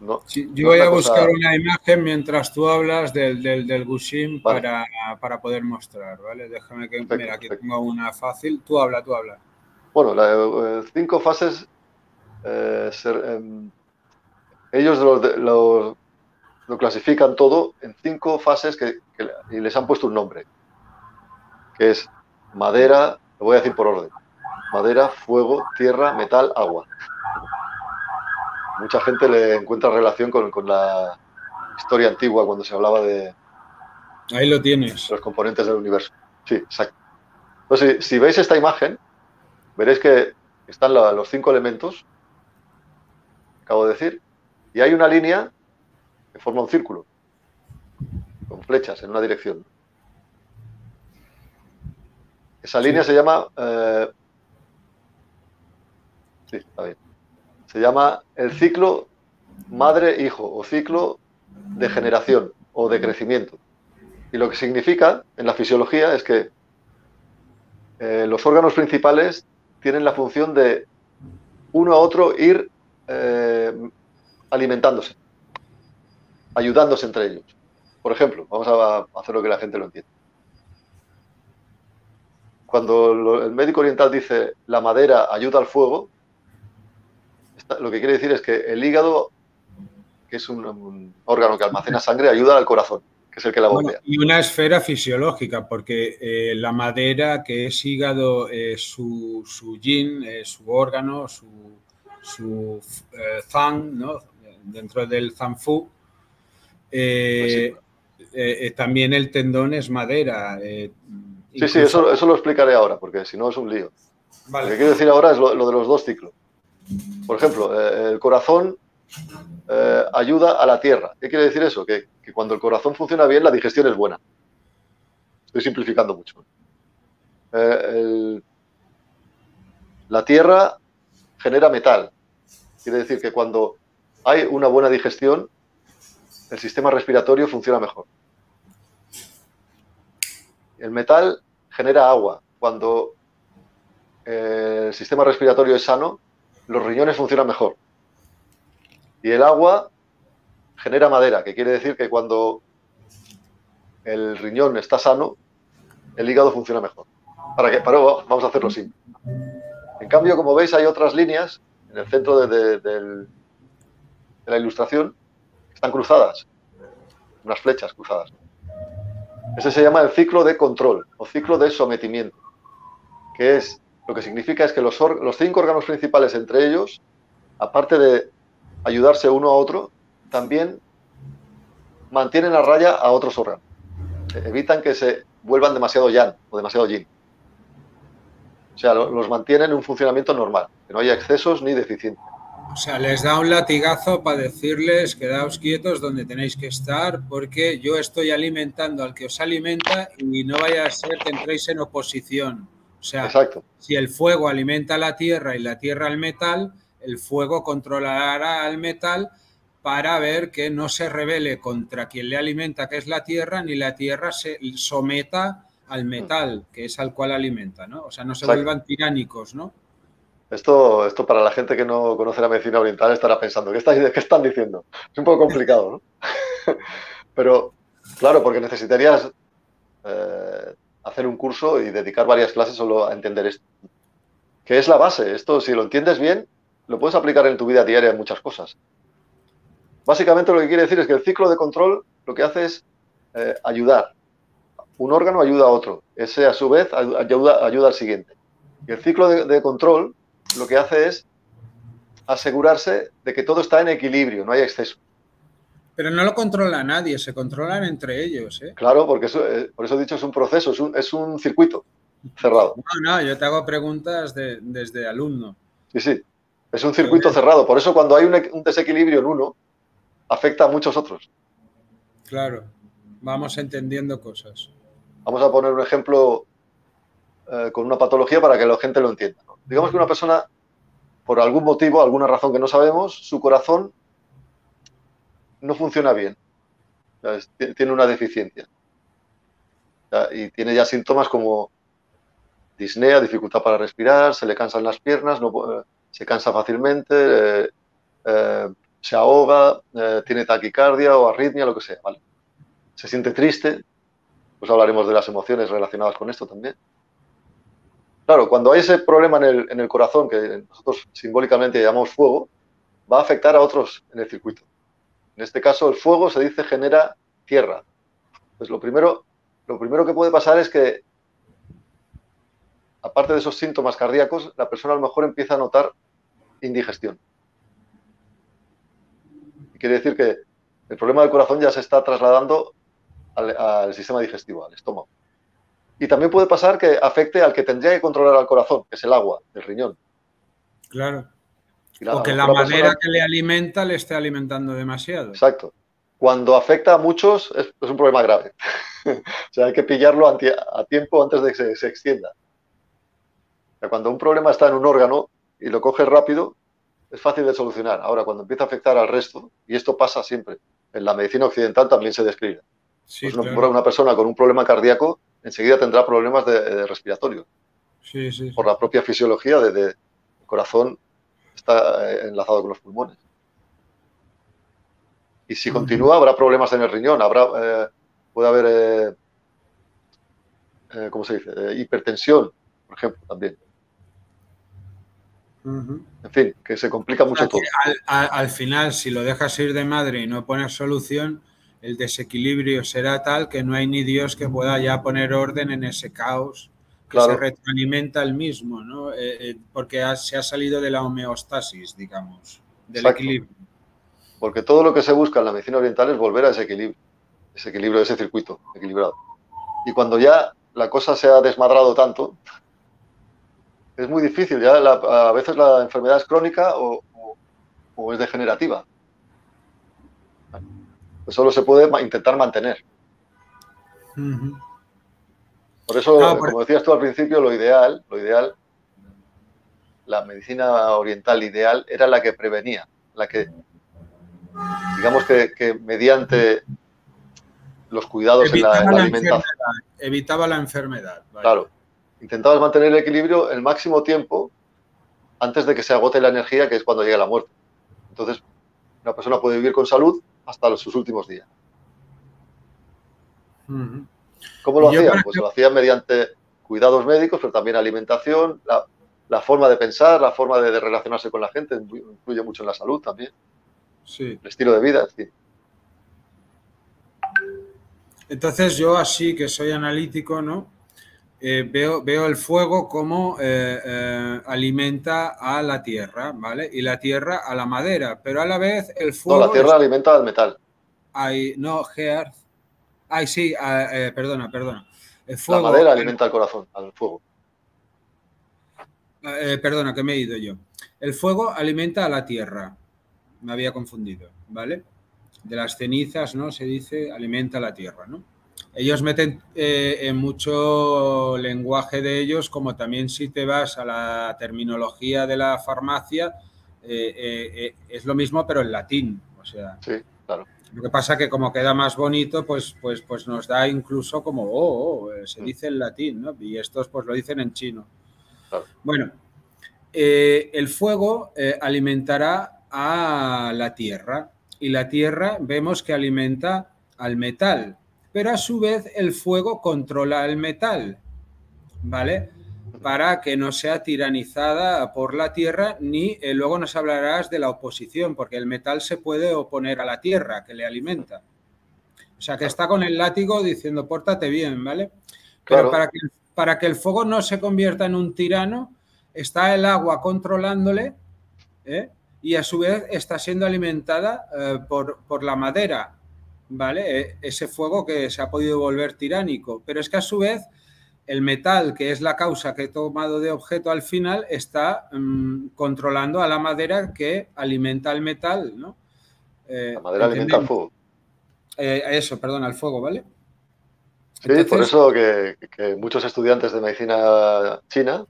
No, sí, yo no voy a buscar cosa... una imagen mientras tú hablas del, del, del Wuxing, vale, para, para poder mostrar, ¿vale? Déjame que, perfecto, mira, aquí tengo una fácil. Tú habla, tú habla. Bueno, las eh, cinco fases, eh, ser, eh, ellos lo, lo, lo clasifican todo en cinco fases que, que, y les han puesto un nombre, que es madera, lo voy a decir por orden, madera, fuego, tierra, metal, agua. Mucha gente le encuentra relación con, con la historia antigua cuando se hablaba de... Ahí lo tienes. Los componentes del universo. Sí, exacto. Entonces, si, si veis esta imagen, veréis que están la, los cinco elementos, acabo de decir, y hay una línea que forma un círculo, con flechas en una dirección. Esa línea sí. se llama... Eh, sí, está bien. Se llama el ciclo madre-hijo o ciclo de generación o de crecimiento. Y lo que significa en la fisiología es que eh, los órganos principales tienen la función de uno a otro ir eh, alimentándose, ayudándose entre ellos. Por ejemplo, vamos a hacer lo que la gente lo entienda. Cuando lo, el médico oriental dice la madera ayuda al fuego, lo que quiere decir es que el hígado, que es un, un órgano que almacena sangre, ayuda al corazón, que es el que la bombea. Bueno, y una esfera fisiológica, porque eh, la madera, que es hígado, eh, su, su yin, eh, su órgano, su, su eh, zang, ¿no? Dentro del zanfu, eh, eh, eh, también el tendón es madera. Eh, incluso... Sí, sí, eso, eso lo explicaré ahora, porque si no es un lío. Vale. Lo que quiero decir ahora es lo, lo de los dos ciclos. Por ejemplo, eh, el corazón eh, ayuda a la tierra. ¿Qué quiere decir eso? Que, que cuando el corazón funciona bien, la digestión es buena. Estoy simplificando mucho. Eh, el, la tierra genera metal. Quiere decir que cuando hay una buena digestión, el sistema respiratorio funciona mejor. El metal genera agua. Cuando eh, el sistema respiratorio es sano, los riñones funcionan mejor. Y el agua genera madera, que quiere decir que cuando el riñón está sano, el hígado funciona mejor. ¿Para qué? Para, vamos a hacerlo simple. En cambio, como veis, hay otras líneas en el centro de, de, de, de la ilustración que están cruzadas, unas flechas cruzadas. Ese se llama el ciclo de control o ciclo de sometimiento, que es... Lo que significa es que los, los cinco órganos principales entre ellos, aparte de ayudarse uno a otro, también mantienen a raya a otros órganos. evitan que se vuelvan demasiado yang o demasiado yin. O sea, los mantienen en un funcionamiento normal, que no haya excesos ni deficiencias. O sea, les da un latigazo para decirles quedaos quietos donde tenéis que estar, porque yo estoy alimentando al que os alimenta y no vaya a ser que entréis en oposición. O sea, exacto. Si el fuego alimenta a la tierra y la tierra al metal, el fuego controlará al metal para ver que no se rebele contra quien le alimenta, que es la tierra, ni la tierra se someta al metal, que es al cual alimenta, ¿no? O sea, no se exacto. vuelvan tiránicos, ¿no? Esto, esto para la gente que no conoce la medicina oriental estará pensando, ¿qué, está, qué están diciendo? Es un poco complicado, ¿no? Pero, claro, porque necesitarías eh, hacer un curso y dedicar varias clases solo a entender esto. Que es la base. Esto, si lo entiendes bien, lo puedes aplicar en tu vida diaria en muchas cosas. Básicamente lo que quiere decir es que el ciclo de control lo que hace es eh, ayudar. Un órgano ayuda a otro. Ese, a su vez, ayuda, ayuda al siguiente. Y el ciclo de, de control lo que hace es asegurarse de que todo está en equilibrio, no hay exceso. Pero no lo controla nadie, se controlan entre ellos, ¿eh? Claro, porque eso, eh, por eso he dicho, es un proceso, es un, es un circuito cerrado. No, no, yo te hago preguntas de, desde alumno. Sí, sí, es un circuito cerrado, por eso cuando hay un, un desequilibrio en uno, afecta a muchos otros. Claro, vamos entendiendo cosas. Vamos a poner un ejemplo eh, con una patología para que la gente lo entienda, ¿no? Digamos que una persona, por algún motivo, alguna razón que no sabemos, su corazón no funciona bien, ¿sabes? Tiene una deficiencia y tiene ya síntomas como disnea, dificultad para respirar, se le cansan las piernas, no, se cansa fácilmente, eh, eh, se ahoga, eh, tiene taquicardia o arritmia, lo que sea, ¿vale? Se siente triste, pues hablaremos de las emociones relacionadas con esto también. Claro, cuando hay ese problema en el, en el corazón, que nosotros simbólicamente llamamos fuego, va a afectar a otros en el circuito. En este caso, el fuego se dice genera tierra. Pues lo primero, lo primero que puede pasar es que, aparte de esos síntomas cardíacos, la persona a lo mejor empieza a notar indigestión. Y quiere decir que el problema del corazón ya se está trasladando al, al sistema digestivo, al estómago. Y también puede pasar que afecte al que tendría que controlar al corazón, que es el agua, el riñón. Claro. Nada, o que la manera persona... que le alimenta le esté alimentando demasiado. Exacto. Cuando afecta a muchos es, es un problema grave. O sea, hay que pillarlo a tiempo antes de que se, se extienda. O sea, cuando un problema está en un órgano y lo coges rápido, es fácil de solucionar. Ahora, cuando empieza a afectar al resto, y esto pasa siempre, en la medicina occidental también se describe. Sí, pues una, claro. una persona con un problema cardíaco enseguida tendrá problemas de, de respiratorio. Sí, sí, sí. Por la propia fisiología de, de corazón está enlazado con los pulmones. Y si uh-huh. continúa, habrá problemas en el riñón, habrá, eh, puede haber, eh, eh, ¿cómo se dice? Eh, hipertensión, por ejemplo, también. Uh-huh. En fin, que se complica mucho o sea, todo. Al, al, al final, si lo dejas ir de madre y no pones solución, el desequilibrio será tal que no hay ni Dios que pueda ya poner orden en ese caos que claro. se retroalimenta el mismo, ¿no? Eh, eh, porque ha, se ha salido de la homeostasis, digamos, del Exacto. equilibrio. Porque todo lo que se busca en la medicina oriental es volver a ese equilibrio, ese equilibrio, ese circuito equilibrado. Y cuando ya la cosa se ha desmadrado tanto, es muy difícil. Ya la, a veces la enfermedad es crónica o, o, o es degenerativa. Pues solo se puede intentar mantener. Uh-huh. Por eso, no, por... como decías tú al principio, lo ideal, lo ideal, la medicina oriental ideal era la que prevenía, la que, digamos que, que mediante los cuidados evitaba en la, en la, la alimentación. Evitaba la enfermedad. Vaya. Claro. Intentabas mantener el equilibrio el máximo tiempo antes de que se agote la energía, que es cuando llega la muerte. Entonces, una persona puede vivir con salud hasta sus últimos días. Uh-huh. ¿Cómo lo hacían? Pues lo hacían mediante cuidados médicos, pero también alimentación, la, la forma de pensar, la forma de, de relacionarse con la gente, influye mucho en la salud también. Sí. El estilo de vida, sí. Entonces yo, así que soy analítico, ¿no? Eh, veo, veo el fuego como eh, eh, alimenta a la tierra, ¿vale? Y la tierra a la madera, pero a la vez el fuego... No, la tierra es... alimenta al metal. Hay, no, Gear. Ay, sí, eh, perdona, perdona. El fuego, la madera alimenta el corazón, al fuego. Eh, perdona, que me he ido yo. El fuego alimenta a la tierra. Me había confundido, ¿vale? De las cenizas, ¿no? Se dice alimenta a la tierra, ¿no? Ellos meten eh, en mucho lenguaje de ellos, como también si te vas a la terminología de la farmacia, eh, eh, eh, es lo mismo, pero en latín. O sea, sí, claro. Lo que pasa que como queda más bonito, pues, pues, pues nos da incluso como, oh, oh, se dice en latín, ¿no? Y estos pues lo dicen en chino. Claro. Bueno, eh, el fuego eh, alimentará a la tierra y la tierra vemos que alimenta al metal, pero a su vez el fuego controla el metal, ¿vale? Para que no sea tiranizada por la tierra ni eh, luego nos hablarás de la oposición, porque el metal se puede oponer a la tierra que le alimenta. O sea, que está con el látigo diciendo, pórtate bien, ¿vale? Pero claro. para, que, para que el fuego no se convierta en un tirano, está el agua controlándole, ¿eh? Y a su vez está siendo alimentada eh, por, por la madera, ¿vale? Ese fuego que se ha podido volver tiránico, pero es que a su vez el metal, que es la causa que he tomado de objeto al final, está mmm, controlando a la madera que alimenta al metal, ¿no? Eh, la madera alimenta al fuego. Eh, eso, perdón, al fuego, ¿vale? Sí, entonces, por eso que, que muchos estudiantes de medicina china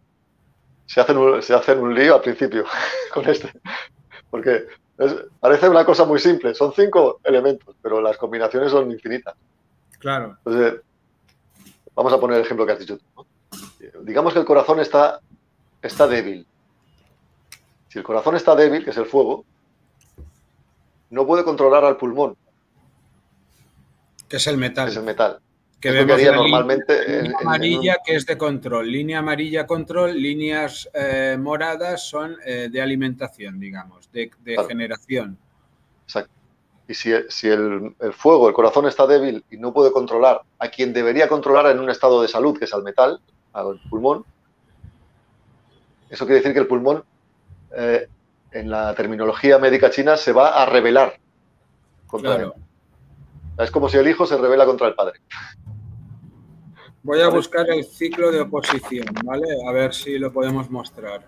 se hacen un, se hacen un lío al principio con este, porque es, parece una cosa muy simple, son cinco elementos, pero las combinaciones son infinitas. Claro. Entonces, vamos a poner el ejemplo que has dicho tú, ¿no? Digamos que el corazón está, está débil. Si el corazón está débil, que es el fuego, no puede controlar al pulmón. Que es el metal. Que es el metal. Que vemos que haría la normalmente línea, en, línea en, amarilla en un... que es de control. Línea amarilla, control. Líneas eh, moradas son eh, de alimentación, digamos, de, de claro. generación. Exacto. Y si, si el, el fuego, el corazón está débil y no puede controlar a quien debería controlar en un estado de salud, que es al metal, al pulmón, eso quiere decir que el pulmón, eh, en la terminología médica china, se va a rebelar contra él. Es como si el hijo se rebela contra el padre. Voy a buscar el ciclo de oposición, ¿vale? A ver si lo podemos mostrar.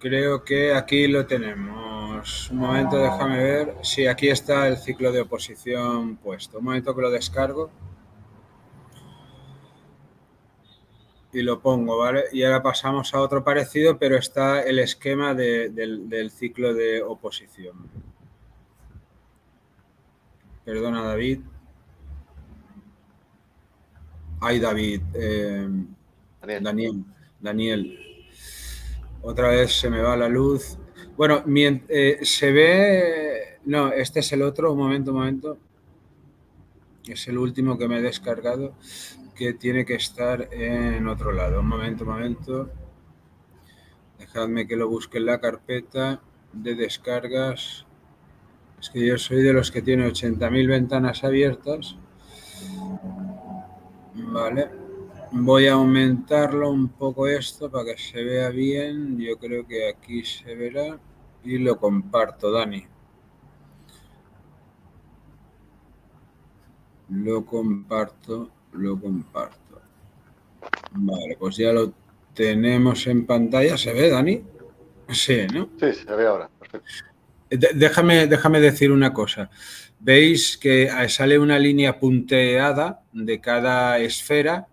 Creo que aquí lo tenemos. Un momento, déjame ver. Sí, aquí está el ciclo de oposición puesto. Un momento que lo descargo. Y lo pongo, ¿vale? Y ahora pasamos a otro parecido, pero está el esquema de, del, del ciclo de oposición. Perdona, David. Ay, David. Eh, Daniel. Daniel. Daniel. Otra vez se me va la luz. Bueno, eh, se ve... No, este es el otro. Un momento, un momento. Es el último que me he descargado, que tiene que estar en otro lado. Un momento, un momento. Dejadme que lo busque en la carpeta de descargas. Es que yo soy de los que tiene ochenta mil ventanas abiertas. Vale. Voy a aumentarlo un poco esto para que se vea bien. Yo creo que aquí se verá y lo comparto, Dani. Lo comparto, lo comparto. Vale, pues ya lo tenemos en pantalla. ¿Se ve, Dani? Sí, ¿no? Sí, se ve ahora. Perfecto. Déjame, déjame decir una cosa. Veis que sale una línea punteada de cada esfera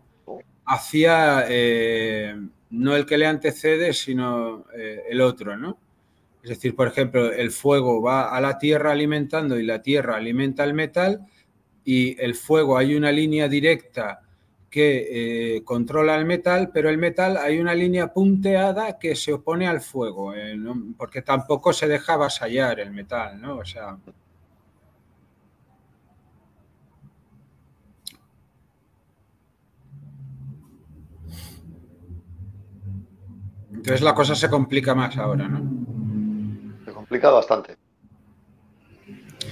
hacia, eh, no el que le antecede, sino eh, el otro, ¿no? Es decir, por ejemplo, el fuego va a la tierra alimentando y la tierra alimenta el metal y el fuego hay una línea directa que eh, controla el metal, pero el metal hay una línea punteada que se opone al fuego, eh, ¿no? Porque tampoco se deja avasallar el metal, ¿no? O sea... Entonces la cosa se complica más ahora, ¿no? Se complica bastante.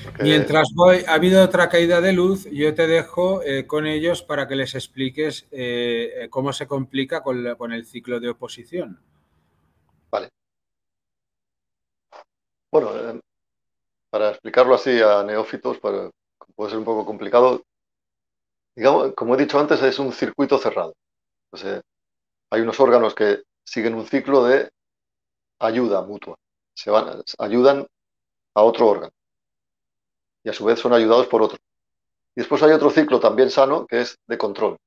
Porque... Mientras voy, ha habido otra caída de luz, yo te dejo eh, con ellos para que les expliques eh, cómo se complica con, la, con el ciclo de oposición. Vale. Bueno, eh, para explicarlo así a neófitos, para, puede ser un poco complicado. Digamos, como he dicho antes, es un circuito cerrado. Entonces, eh, hay unos órganos que siguen un ciclo de ayuda mutua. Se van, ayudan a otro órgano. Y a su vez son ayudados por otro. Y después hay otro ciclo también sano, que es de control.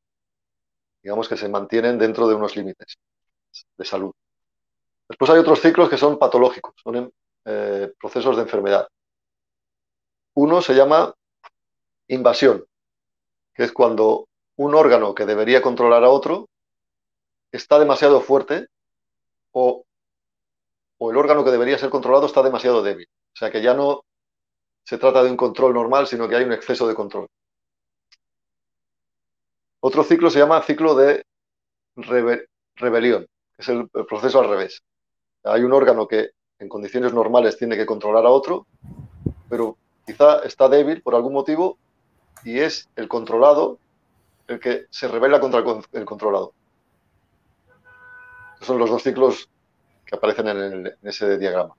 Digamos que se mantienen dentro de unos límites de salud. Después hay otros ciclos que son patológicos, son eh, procesos de enfermedad. Uno se llama invasión, que es cuando un órgano que debería controlar a otro está demasiado fuerte o, o el órgano que debería ser controlado está demasiado débil. O sea que ya no se trata de un control normal, sino que hay un exceso de control. Otro ciclo se llama ciclo de rebe- rebelión, que es el proceso al revés. Hay un órgano que en condiciones normales tiene que controlar a otro, pero quizá está débil por algún motivo y es el controlado el que se rebela contra el controlado. Esos son los dos ciclos que aparecen en, el, en ese diagrama.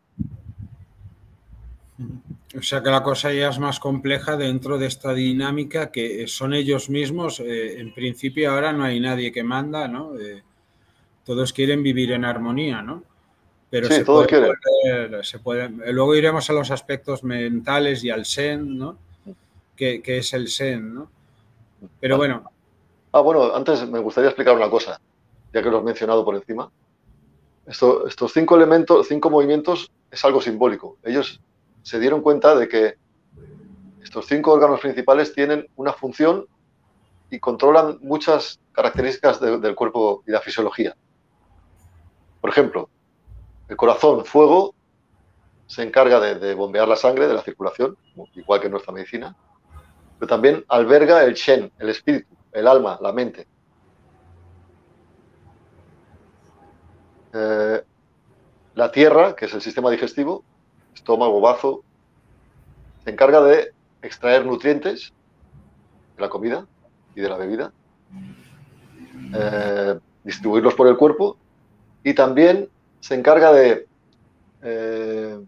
O sea que la cosa ya es más compleja dentro de esta dinámica que son ellos mismos. Eh, en principio ahora no hay nadie que manda, ¿no? Eh, todos quieren vivir en armonía, ¿no? Pero sí, se todos puede quieren. Poder, se puede, luego iremos a los aspectos mentales y al Shen, ¿no? Que, que es el Shen, ¿no? Pero ah, bueno. Ah, bueno, antes me gustaría explicar una cosa, ya que lo has mencionado por encima. Esto, estos cinco elementos, cinco movimientos es algo simbólico. Ellos se dieron cuenta de que estos cinco órganos principales tienen una función y controlan muchas características de, del cuerpo y la fisiología. Por ejemplo, el corazón, fuego, se encarga de, de bombear la sangre, de la circulación, igual que en nuestra medicina, pero también alberga el Shen, el espíritu, el alma, la mente. Eh, la tierra, que es el sistema digestivo, estómago, bazo, se encarga de extraer nutrientes de la comida y de la bebida, eh, distribuirlos por el cuerpo y también se encarga de eh,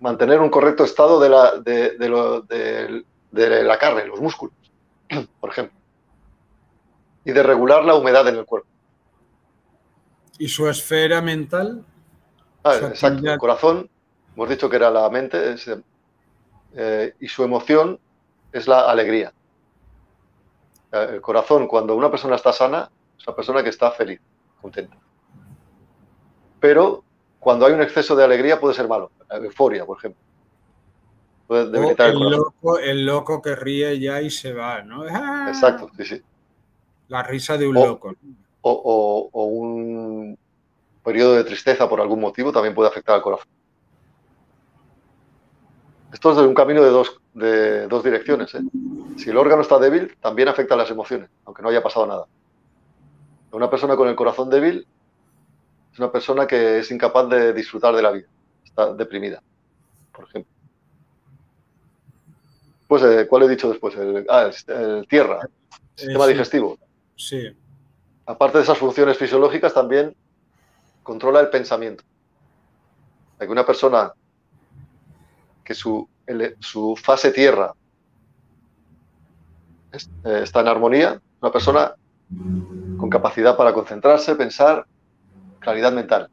mantener un correcto estado de la, de, de lo, de, de la carne, los músculos, por ejemplo, y de regular la humedad en el cuerpo. ¿Y su esfera mental? Ah, su exacto, actividad... el corazón, hemos dicho que era la mente, es, eh, y su emoción es la alegría. El corazón, cuando una persona está sana, es una persona que está feliz, contenta. Pero cuando hay un exceso de alegría puede ser malo. Euforia, por ejemplo. Puede debilitar el corazón. Loco, el loco que ríe ya y se va, ¿no? ¡Ah! Exacto, sí, sí. La risa de un o, loco. O, o, o un periodo de tristeza por algún motivo también puede afectar al corazón. Esto es de un camino de dos, de dos direcciones, ¿eh? Si el órgano está débil, también afecta a las emociones, aunque no haya pasado nada. Una persona con el corazón débil es una persona que es incapaz de disfrutar de la vida. Está deprimida, por ejemplo. Pues, eh, ¿cuál he dicho después? El, ah, el, el tierra, el sistema eh, sí. digestivo. Sí. Aparte de esas funciones fisiológicas, también controla el pensamiento. O sea, que una persona que su, el, su fase tierra es, eh, está en armonía, una persona con capacidad para concentrarse, pensar... claridad mental.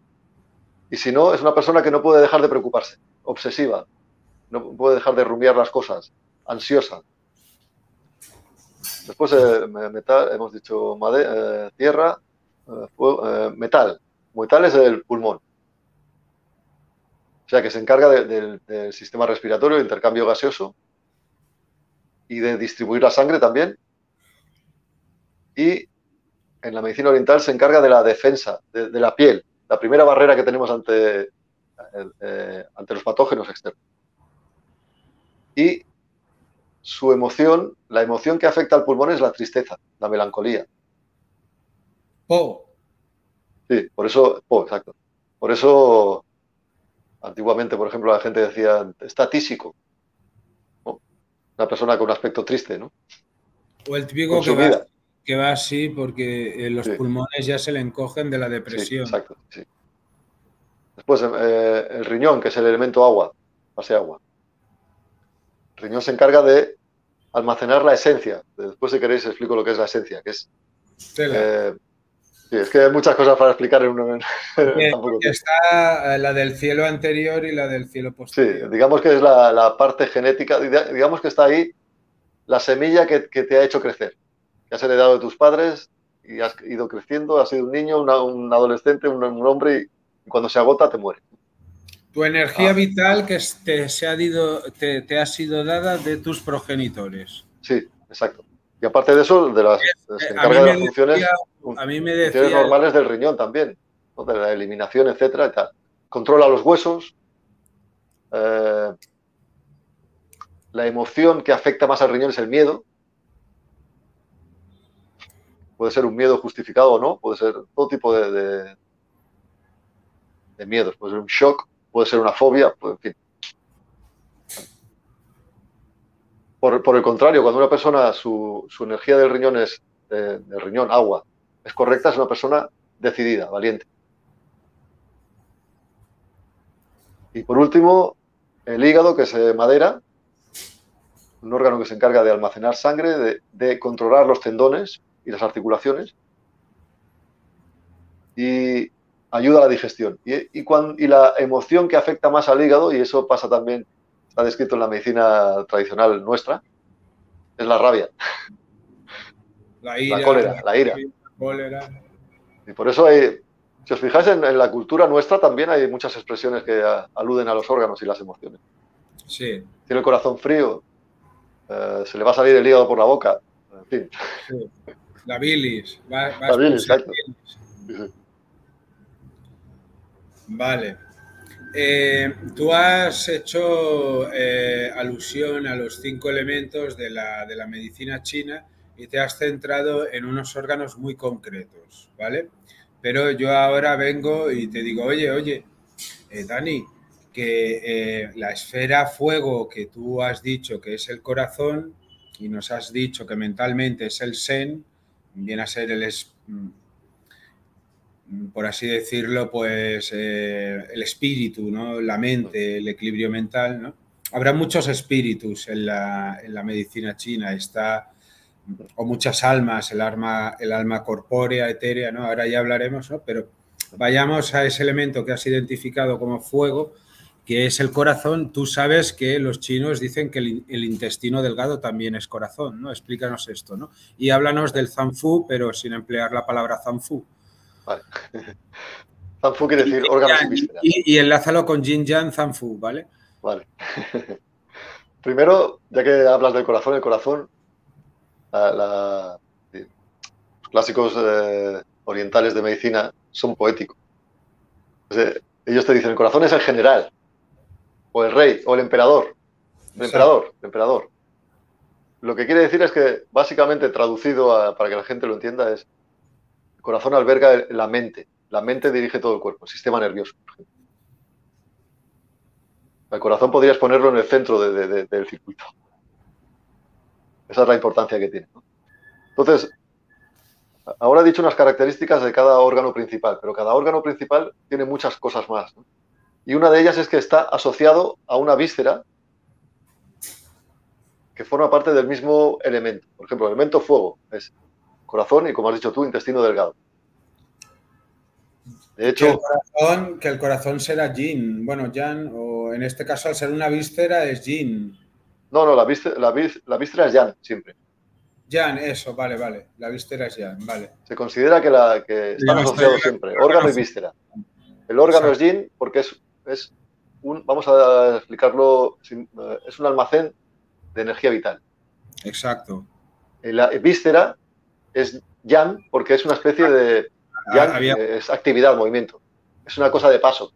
Y si no, es una persona que no puede dejar de preocuparse, obsesiva, no puede dejar de rumiar las cosas, ansiosa. Después, eh, metal, hemos dicho made, eh, tierra, eh, fuego, eh, metal. Metal es el pulmón. O sea, que se encarga de, de, del sistema respiratorio, el intercambio gaseoso y de distribuir la sangre también. Y en la medicina oriental se encarga de la defensa, de, de la piel, la primera barrera que tenemos ante, eh, ante los patógenos externos. Y su emoción, la emoción que afecta al pulmón es la tristeza, la melancolía. Po. Sí, por eso, po, exacto. Por eso, antiguamente, por ejemplo, la gente decía, está tísico, ¿no? Una persona con un aspecto triste, ¿no? O el típico que va... que va así porque los sí. pulmones ya se le encogen de la depresión. Sí, exacto, sí. Después, eh, el riñón, que es el elemento agua, base agua. riñón se encarga de almacenar la esencia. Después, si queréis, explico lo que es la esencia, que es... Eh, sí, es que hay muchas cosas para explicar en una... Está la del cielo anterior y la del cielo posterior. Sí, digamos que es la, la parte genética, digamos que está ahí la semilla que, que te ha hecho crecer, que has heredado de tus padres y has ido creciendo, has sido un niño, una, un adolescente, un, un hombre, y cuando se agota te muere. Tu energía ah, vital que te, se ha ido, te, te ha sido dada de tus progenitores. Sí, exacto. Y aparte de eso, de las, se encarga de las funciones, decía, a mí me decía, funciones normales del riñón también, ¿no? De la eliminación, etcétera, y tal. Controla los huesos, eh, la emoción que afecta más al riñón es el miedo. Puede ser un miedo justificado o no, puede ser todo tipo de, de, de miedos, puede ser un shock, puede ser una fobia, pues, en fin. Por, por el contrario, cuando una persona, su, su energía del riñón es, eh, del riñón, agua, es correcta, es una persona decidida, valiente. Y por último, el hígado, que es eh, madera, un órgano que se encarga de almacenar sangre, de, de controlar los tendones y las articulaciones, y ayuda a la digestión. Y, y, cuando, y la emoción que afecta más al hígado, y eso pasa también... Está descrito en la medicina tradicional nuestra, es la rabia, la, ira, la cólera, la, la ira. Cólera. Y por eso, hay, si os fijáis, en, en la cultura nuestra también hay muchas expresiones que a, aluden a los órganos y las emociones. Sí. Tiene el corazón frío, eh, se le va a salir el hígado por la boca, en fin. Sí. La bilis. Va, va la bilis, exacto. Bilis. Sí, sí. Vale. Eh, tú has hecho eh, alusión a los cinco elementos de la, de la medicina china y te has centrado en unos órganos muy concretos, ¿vale? Pero yo ahora vengo y te digo, oye, oye, eh, Dani, que eh, la esfera fuego que tú has dicho que es el corazón y nos has dicho que mentalmente es el Shen, viene a ser el... Es, por así decirlo, pues eh, el espíritu, ¿no? La mente, el equilibrio mental, ¿no? Habrá muchos espíritus en la, en la medicina china, está, o muchas almas, el alma, el alma corpórea, etérea, ¿no? Ahora ya hablaremos, ¿no? Pero vayamos a ese elemento que has identificado como fuego, que es el corazón. Tú sabes que los chinos dicen que el, el intestino delgado también es corazón, ¿no? Explícanos esto, ¿no? Y háblanos del Zanfu, pero sin emplear la palabra Zanfu. Vale. Zanfu quiere decir órganos y vísceras. Y, y enlázalo con Yin Yang Zanfu, ¿vale? Vale. Primero, ya que hablas del corazón, el corazón, la, la, los clásicos eh, orientales de medicina son poéticos. Entonces, ellos te dicen, el corazón es el general, o el rey, o el emperador. El emperador, el emperador. Lo que quiere decir es que, básicamente traducido a, para que la gente lo entienda, es... El corazón alberga la mente. La mente dirige todo el cuerpo, el sistema nervioso. El corazón podrías ponerlo en el centro de, de, de, del circuito. Esa es la importancia que tiene, ¿no? Entonces, ahora he dicho unas características de cada órgano principal, pero cada órgano principal tiene muchas cosas más, ¿no? Y una de ellas es que está asociado a una víscera que forma parte del mismo elemento. Por ejemplo, el elemento fuego es... corazón y, como has dicho tú, intestino delgado. De hecho... Que el corazón, que el corazón será yin. Bueno, yang, o en este caso al ser una víscera es yin. No, no, la víscera, la vis, la víscera es yang siempre. Yang, eso, vale, vale. La víscera es yang, vale. Se considera que, la, que están la asociados siempre, órgano y víscera. El órgano Exacto. es yin porque es, es un, vamos a explicarlo, es un almacén de energía vital. Exacto. La víscera es yang porque es una especie de... Yang Había... es actividad, movimiento. Es una cosa de paso.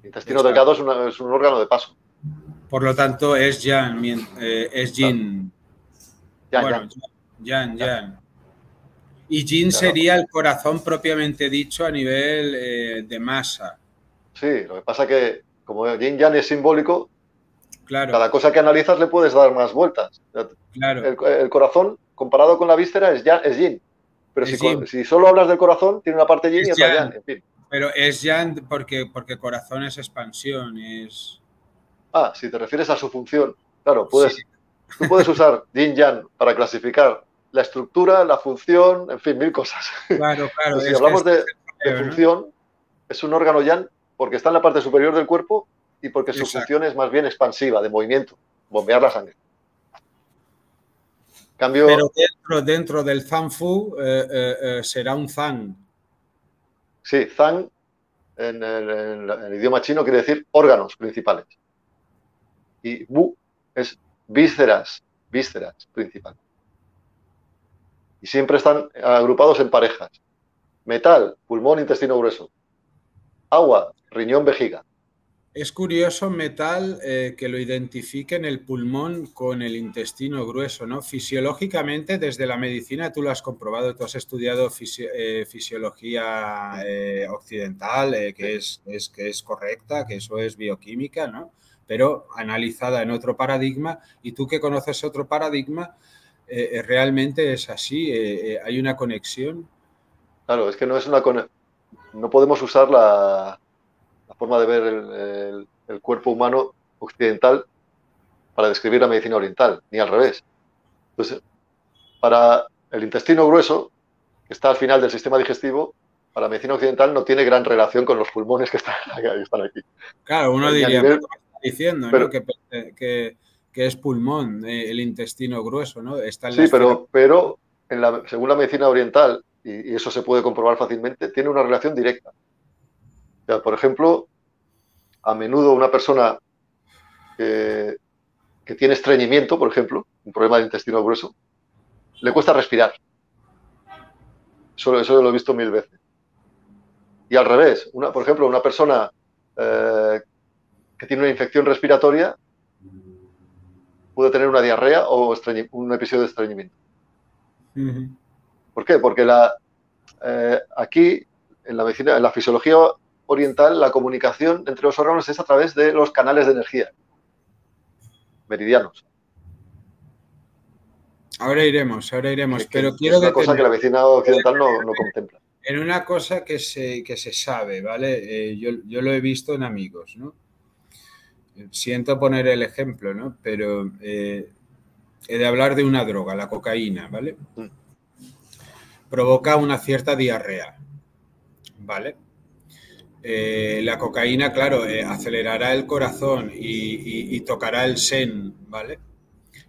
El intestino Exacto. delgado es, una, es un órgano de paso. Por lo tanto, es yang, eh, es yin. Yang, bueno, yang. Yang, yang. Y yin claro. sería el corazón propiamente dicho a nivel eh, de masa. Sí, lo que pasa es que como yin yang es simbólico, claro. cada cosa que analizas le puedes dar más vueltas. Claro. El, el corazón... comparado con la víscera, es, yang, es yin. Pero es si, yin. si solo hablas del corazón, tiene una parte yin es y otra yang. yang en fin. Pero es yang porque, porque corazón es expansión. Es... Ah, si te refieres a su función. Claro, puedes, sí. Tú puedes usar yin-yang para clasificar la estructura, la función, en fin, mil cosas. Claro, claro. Si hablamos de, de función, es un órgano yang porque está en la parte superior del cuerpo y porque su Exacto. función es más bien expansiva, de movimiento, bombear la sangre. Cambio... Pero dentro, dentro del Zanfu eh, eh, eh, será un Zang. Sí, Zang en el, en el idioma chino quiere decir órganos principales. Y Bu es vísceras, vísceras principales. Y siempre están agrupados en parejas. Metal, pulmón, intestino grueso. Agua, riñón, vejiga. Es curioso, metal, eh, que lo identifiquen el pulmón con el intestino grueso, ¿no? Fisiológicamente, desde la medicina, tú lo has comprobado, tú has estudiado fisi eh, fisiología eh, occidental, eh, que, es, es, que es correcta, que eso es bioquímica, ¿no? Pero analizada en otro paradigma, y tú que conoces otro paradigma, eh, ¿realmente es así? Eh, eh, ¿Hay una conexión? Claro, es que no es una conexión. No podemos usar la... la forma de ver el, el, el cuerpo humano occidental para describir la medicina oriental, ni al revés. Entonces, para el intestino grueso, que está al final del sistema digestivo, para la medicina occidental no tiene gran relación con los pulmones que están, que están aquí. Claro, uno y diría, nivel, está diciendo, pero, ¿no? que, que, que es pulmón, el intestino grueso, ¿no? Está en sí, pero, pero en la, según la medicina oriental, y, y eso se puede comprobar fácilmente, tiene una relación directa. Por ejemplo, a menudo una persona que, que tiene estreñimiento, por ejemplo, un problema de intestino grueso, le cuesta respirar. Eso, eso lo he visto mil veces. Y al revés, una, por ejemplo, una persona eh, que tiene una infección respiratoria puede tener una diarrea o un episodio de estreñimiento. Uh-huh. ¿Por qué? Porque la, eh, aquí, en la medicina, en la fisiología oriental, la comunicación entre los órganos es a través de los canales de energía meridianos. Ahora iremos, ahora iremos. Es que pero quiero es una cosa que la medicina occidental no, no contempla. En una cosa que se, que se sabe, ¿vale? Eh, yo, yo lo he visto en amigos, ¿no? Siento poner el ejemplo, ¿no? Pero eh, he de hablar de una droga, la cocaína, ¿vale? Mm. Provoca una cierta diarrea, ¿vale? Eh, la cocaína, claro, eh, acelerará el corazón y, y, y tocará el Shen, ¿vale?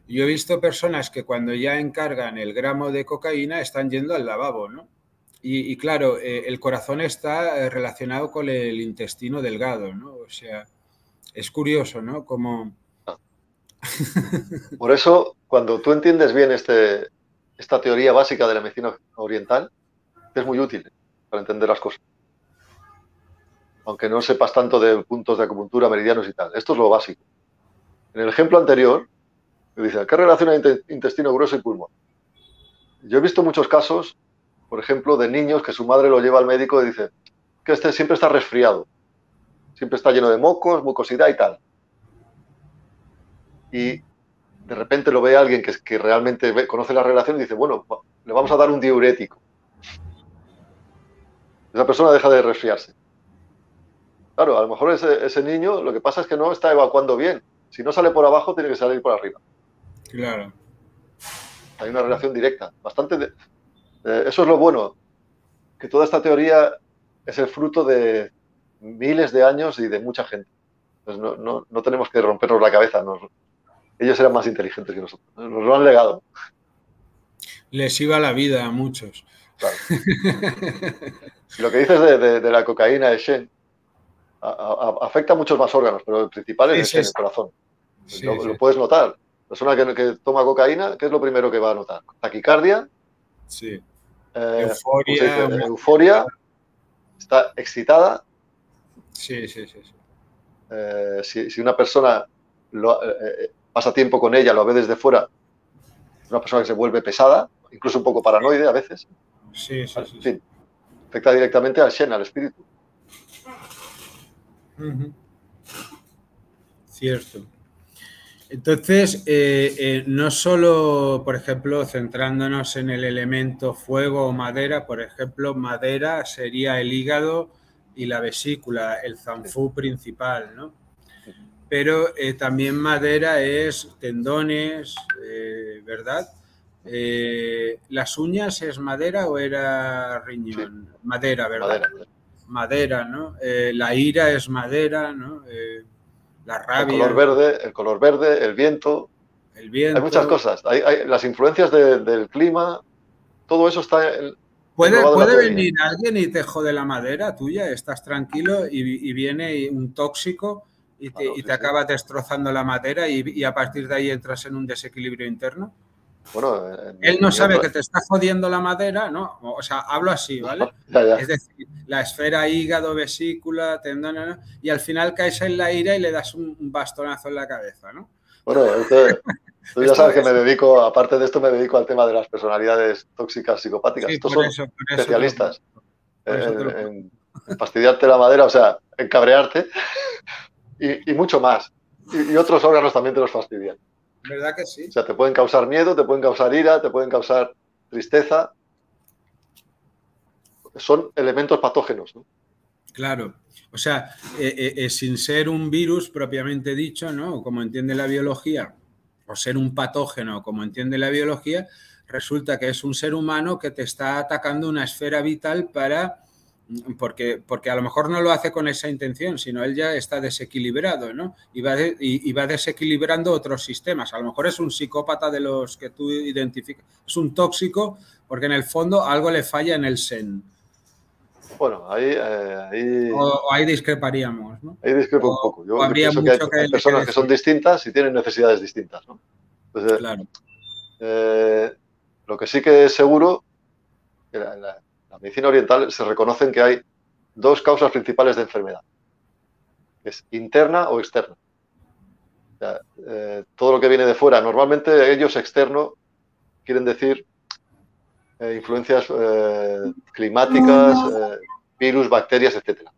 Yo he visto personas que cuando ya encargan el gramo de cocaína están yendo al lavabo, ¿no? Y, y claro, eh, el corazón está relacionado con el intestino delgado, ¿no? O sea, es curioso, ¿no? Como... Por eso, cuando tú entiendes bien este, esta teoría básica de la medicina oriental, es muy útil para entender las cosas. Aunque no sepas tanto de puntos de acupuntura, meridianos y tal. Esto es lo básico. En el ejemplo anterior, me dice, ¿qué relación hay entre intestino grueso y pulmón? Yo he visto muchos casos, por ejemplo, de niños que su madre lo lleva al médico y dice que este siempre está resfriado, siempre está lleno de mocos, mucosidad y tal. Y de repente lo ve alguien que, que realmente ve, conoce la relación y dice, bueno, le vamos a dar un diurético. Esa persona deja de resfriarse. Claro, a lo mejor ese, ese niño lo que pasa es que no está evacuando bien. Si no sale por abajo, tiene que salir por arriba. Claro. Hay una relación directa. Bastante. De, eh, eso es lo bueno, que toda esta teoría es el fruto de miles de años y de mucha gente. Pues no, no, no tenemos que rompernos la cabeza. Nos, ellos eran más inteligentes que nosotros. Nos lo han legado. Les iba la vida a muchos. Claro. Lo que dices de, de, de la cocaína de Shen. A, a, afecta a muchos más órganos, pero el principal es, sí, es el corazón. Sí, lo, sí. lo puedes notar. La persona que, que toma cocaína, ¿qué es lo primero que va a notar? Taquicardia, sí. eh, euforia, una... euforia, está excitada. Sí, sí, sí. sí. Eh, si, si una persona lo, eh, pasa tiempo con ella, lo ve desde fuera, es una persona que se vuelve pesada, incluso un poco paranoide a veces. Sí, sí, en fin, sí. Afecta directamente al Shen, al espíritu. Uh-huh. Cierto. Entonces, eh, eh, no solo, por ejemplo, centrándonos en el elemento fuego o madera, por ejemplo, madera sería el hígado y la vesícula, el zanfu principal, ¿no? pero eh, también madera es tendones, eh, ¿verdad? Eh, ¿Las uñas es madera o era riñón? Sí. Madera, ¿verdad? Madera, madera ¿no? Eh, la ira es madera, ¿no? Eh, la rabia. El color verde, el color verde, el viento. El viento. Hay muchas cosas. Hay, hay, las influencias de, del clima, todo eso está... El, ¿Puede, puede venir alguien y te jode la madera tuya, estás tranquilo y, y viene un tóxico y te, claro, y te sí, acaba sí. destrozando la madera y, y a partir de ahí entras en un desequilibrio interno? Bueno, en, él no sabe que te está jodiendo la madera, ¿no? O sea, hablo así, ¿vale? Ya, ya. Es decir, la esfera hígado, vesícula, tendón, ¿no? Y al final caes en la ira y le das un bastonazo en la cabeza, ¿no? Bueno, usted, tú ya sabes que me dedico, aparte de esto, me dedico al tema de las personalidades tóxicas psicopáticas. Sí, Estos son eso, especialistas en, en, en fastidiarte la madera, o sea, en cabrearte y, y mucho más. Y, y otros órganos también te los fastidian. ¿Verdad que sí? O sea, te pueden causar miedo, te pueden causar ira, te pueden causar tristeza. Son elementos patógenos, ¿no? Claro. O sea, eh, eh, sin ser un virus propiamente dicho, ¿no? Como entiende la biología, o ser un patógeno, como entiende la biología, resulta que es un ser humano que te está atacando una esfera vital para... Porque, porque a lo mejor no lo hace con esa intención, sino él ya está desequilibrado, ¿no? Y va, de, y, y va desequilibrando otros sistemas. A lo mejor es un psicópata de los que tú identificas. Es un tóxico porque en el fondo algo le falla en el Shen. Bueno, ahí... Eh, ahí... O, o ahí discreparíamos, ¿no? Ahí discrepo o, un poco. Yo pienso que hay, que hay personas que, que son distintas y tienen necesidades distintas, ¿no? Entonces, claro. Eh, lo que sí que es seguro... Que la, la, En la medicina oriental se reconocen que hay dos causas principales de enfermedad. Es interna o externa. O sea, eh, todo lo que viene de fuera. Normalmente ellos externo quieren decir eh, influencias eh, climáticas, eh, virus, bacterias, etcétera.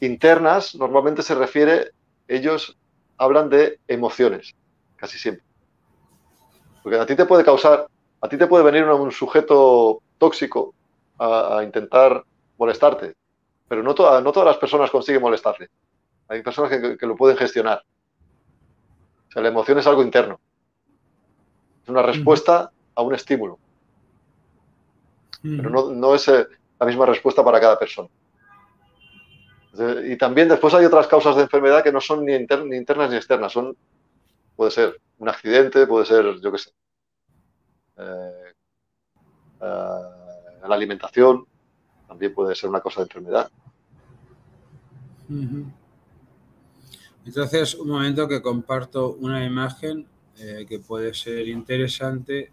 Internas normalmente se refiere, ellos hablan de emociones, casi siempre. Porque a ti te puede causar, a ti te puede venir un sujeto... tóxico a, a intentar molestarte, pero no, to no todas las personas consiguen molestarte. Hay personas que, que lo pueden gestionar. O sea, la emoción es algo interno. Es una respuesta a un estímulo. Pero no, no es eh, la misma respuesta para cada persona. Y también después hay otras causas de enfermedad que no son ni, inter ni internas ni externas. Son, puede ser un accidente, puede ser, yo qué sé, eh, Uh, la alimentación también puede ser una cosa de enfermedad. Entonces, un momento que comparto una imagen eh, que puede ser interesante.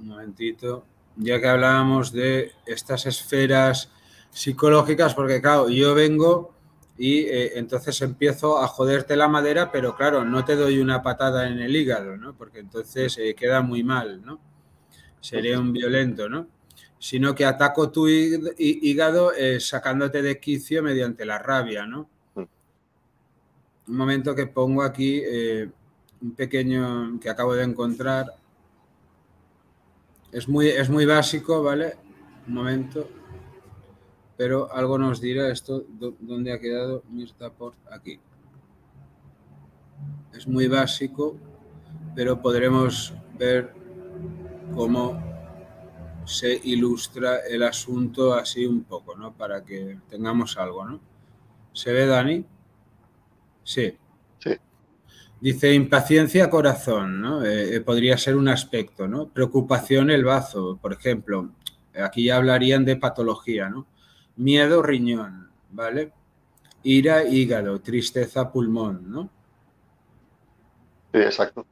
Un momentito. Ya que hablábamos de estas esferas psicológicas, porque claro, yo vengo y eh, entonces empiezo a joderte la madera, pero claro, no te doy una patada en el hígado, ¿no? Porque entonces eh, queda muy mal, ¿no? Sería un violento, ¿no? Sino que ataco tu hígado eh, sacándote de quicio mediante la rabia, ¿no? Un momento que pongo aquí eh, un pequeño que acabo de encontrar. Es muy, es muy básico, ¿vale? Un momento. Pero algo nos dirá esto. ¿Dónde ha quedado Mirta Port? Aquí. Es muy básico, pero podremos ver... cómo se ilustra el asunto así un poco, ¿no? Para que tengamos algo, ¿no? ¿Se ve, Dani? Sí. Sí. Dice, impaciencia, corazón, ¿no? Eh, podría ser un aspecto, ¿no? Preocupación, el bazo, por ejemplo. Aquí ya hablarían de patología, ¿no? Miedo, riñón, ¿vale? Ira, hígado, tristeza, pulmón, ¿no? Sí, exacto.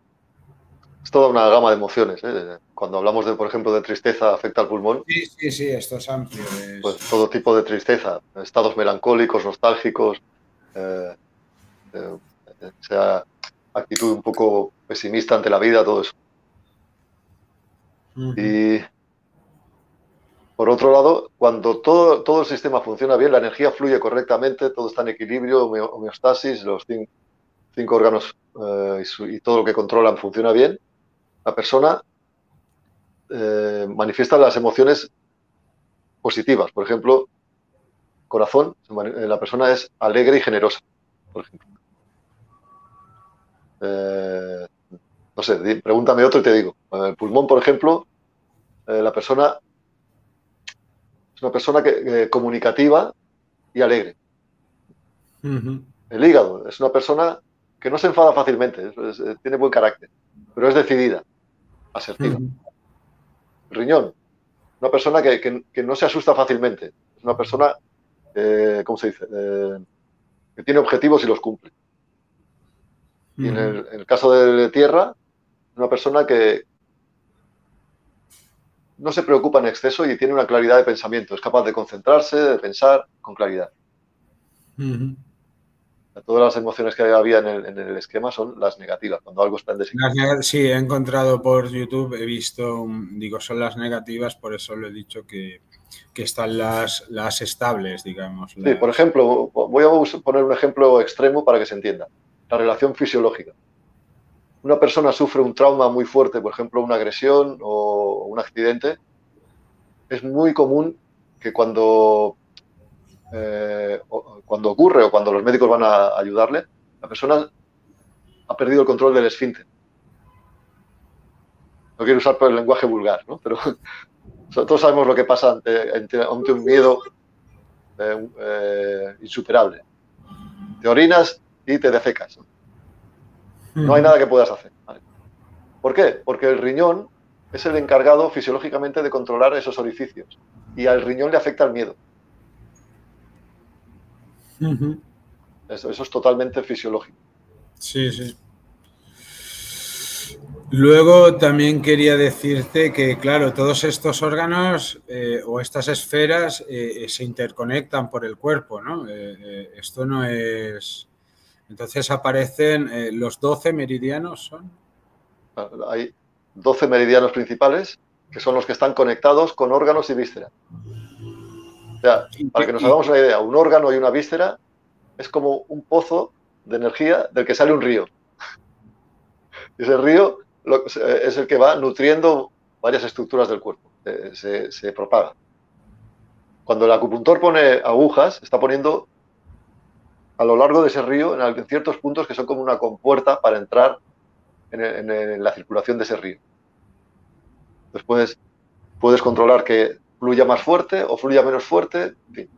Es toda una gama de emociones, ¿eh? Cuando hablamos, de, por ejemplo, de tristeza afecta al pulmón. Sí, sí, sí, esto es amplio. Es... Pues todo tipo de tristeza, estados melancólicos, nostálgicos, eh, eh, o sea, actitud un poco pesimista ante la vida, todo eso. Uh-huh. Y, por otro lado, cuando todo, todo el sistema funciona bien, la energía fluye correctamente, todo está en equilibrio, homeostasis, los cinco, cinco órganos eh, y, su, y todo lo que controlan funciona bien, la persona eh, manifiesta las emociones positivas. Por ejemplo, corazón, la persona es alegre y generosa. por ejemplo. Eh, no sé, pregúntame otro y te digo. El pulmón, por ejemplo, eh, la persona es una persona que, eh, comunicativa y alegre. Uh-huh. El hígado es una persona que no se enfada fácilmente, es, es, tiene buen carácter, pero es decidida, asertiva. Uh-huh. El riñón, una persona que, que, que no se asusta fácilmente, es una persona, eh, ¿cómo se dice?, eh, que tiene objetivos y los cumple. Y en el, en el caso de tierra, una persona que no se preocupa en exceso y tiene una claridad de pensamiento. Es capaz de concentrarse, de pensar con claridad. Uh-huh. Todas las emociones que había en el, en el esquema son las negativas, cuando algo está en desequilibrio. Sí, he encontrado por YouTube, he visto, digo, son las negativas, por eso lo he dicho que, que están las, las estables, digamos. Las... Sí, por ejemplo, voy a poner un ejemplo extremo para que se entienda. La relación fisiológica. Una persona sufre un trauma muy fuerte, por ejemplo, una agresión o un accidente. Es muy común que cuando, eh, cuando ocurre o cuando los médicos van a ayudarle, la persona ha perdido el control del esfínter. No quiero usar el lenguaje vulgar, ¿no? Pero todos sabemos lo que pasa ante, ante un miedo eh, eh, insuperable. Te orinas y te defecas. No hay nada que puedas hacer. ¿Vale? ¿Por qué? Porque el riñón es el encargado fisiológicamente de controlar esos orificios y al riñón le afecta el miedo. Uh-huh. Eso, eso es totalmente fisiológico. Sí, sí. Luego también quería decirte que, claro, todos estos órganos eh, o estas esferas eh, se interconectan por el cuerpo, ¿no? Eh, eh, esto no es... Entonces aparecen eh, los doce meridianos, ¿son? Hay doce meridianos principales, que son los que están conectados con órganos y vísceras. O sea, para que nos hagamos una idea, un órgano y una víscera es como un pozo de energía del que sale un río. Y ese río lo, es el que va nutriendo varias estructuras del cuerpo, se, se propaga. Cuando el acupuntor pone agujas, está poniendo... a lo largo de ese río, en ciertos puntos que son como una compuerta para entrar en, en, en la circulación de ese río. Entonces puedes, puedes controlar que fluya más fuerte o fluya menos fuerte, en fin.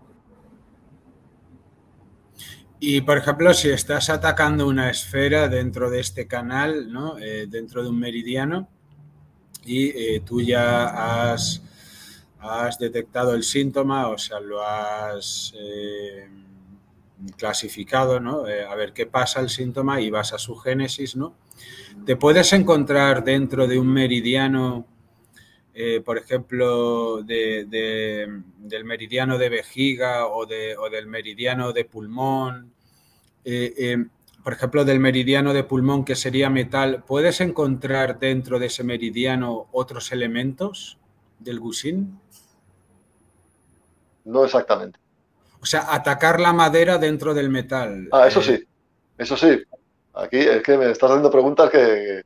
Y, por ejemplo, si estás atacando una esfera dentro de este canal, ¿no? Eh, dentro de un meridiano, y eh, tú ya has, has detectado el síntoma, o sea, lo has... Eh, clasificado, ¿no? Eh, a ver qué pasa el síntoma y vas a su génesis, ¿no? Te puedes encontrar dentro de un meridiano, eh, por ejemplo, de, de, del meridiano de vejiga o, de, o del meridiano de pulmón, eh, eh, por ejemplo, del meridiano de pulmón que sería metal, ¿puedes encontrar dentro de ese meridiano otros elementos del Wuxing? No exactamente. O sea, atacar la madera dentro del metal. Ah, eso sí, eso sí. Aquí es que me estás haciendo preguntas que,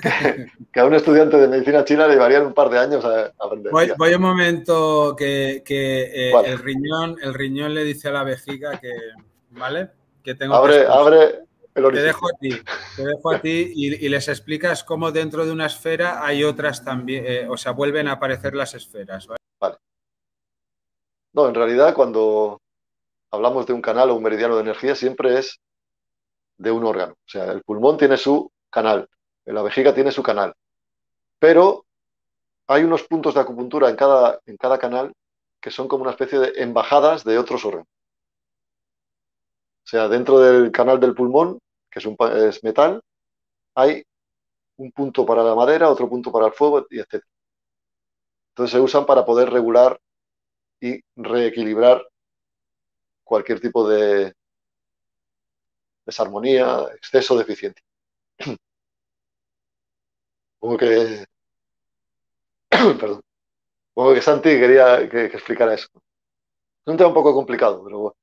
que, que a un estudiante de medicina china le llevarían un par de años a aprender. Voy, voy un momento que, que eh, vale. el, riñón, el riñón le dice a la vejiga que, ¿vale? Que tengo abre, que abre el orificio. Te dejo a ti, te dejo a ti y, y les explicas cómo dentro de una esfera hay otras también, eh, o sea, vuelven a aparecer las esferas, ¿vale? Vale. No, en realidad cuando hablamos de un canal o un meridiano de energía siempre es de un órgano. O sea, el pulmón tiene su canal, la vejiga tiene su canal. Pero hay unos puntos de acupuntura en cada, en cada canal que son como una especie de embajadas de otros órganos. O sea, dentro del canal del pulmón, que es, un, es metal, hay un punto para la madera, otro punto para el fuego, y etcétera. Entonces se usan para poder regular y reequilibrar cualquier tipo de desarmonía, exceso, deficiencia. Supongo que... Perdón. Supongo que Santi quería que, que explicara eso. Es un tema un poco complicado, pero bueno.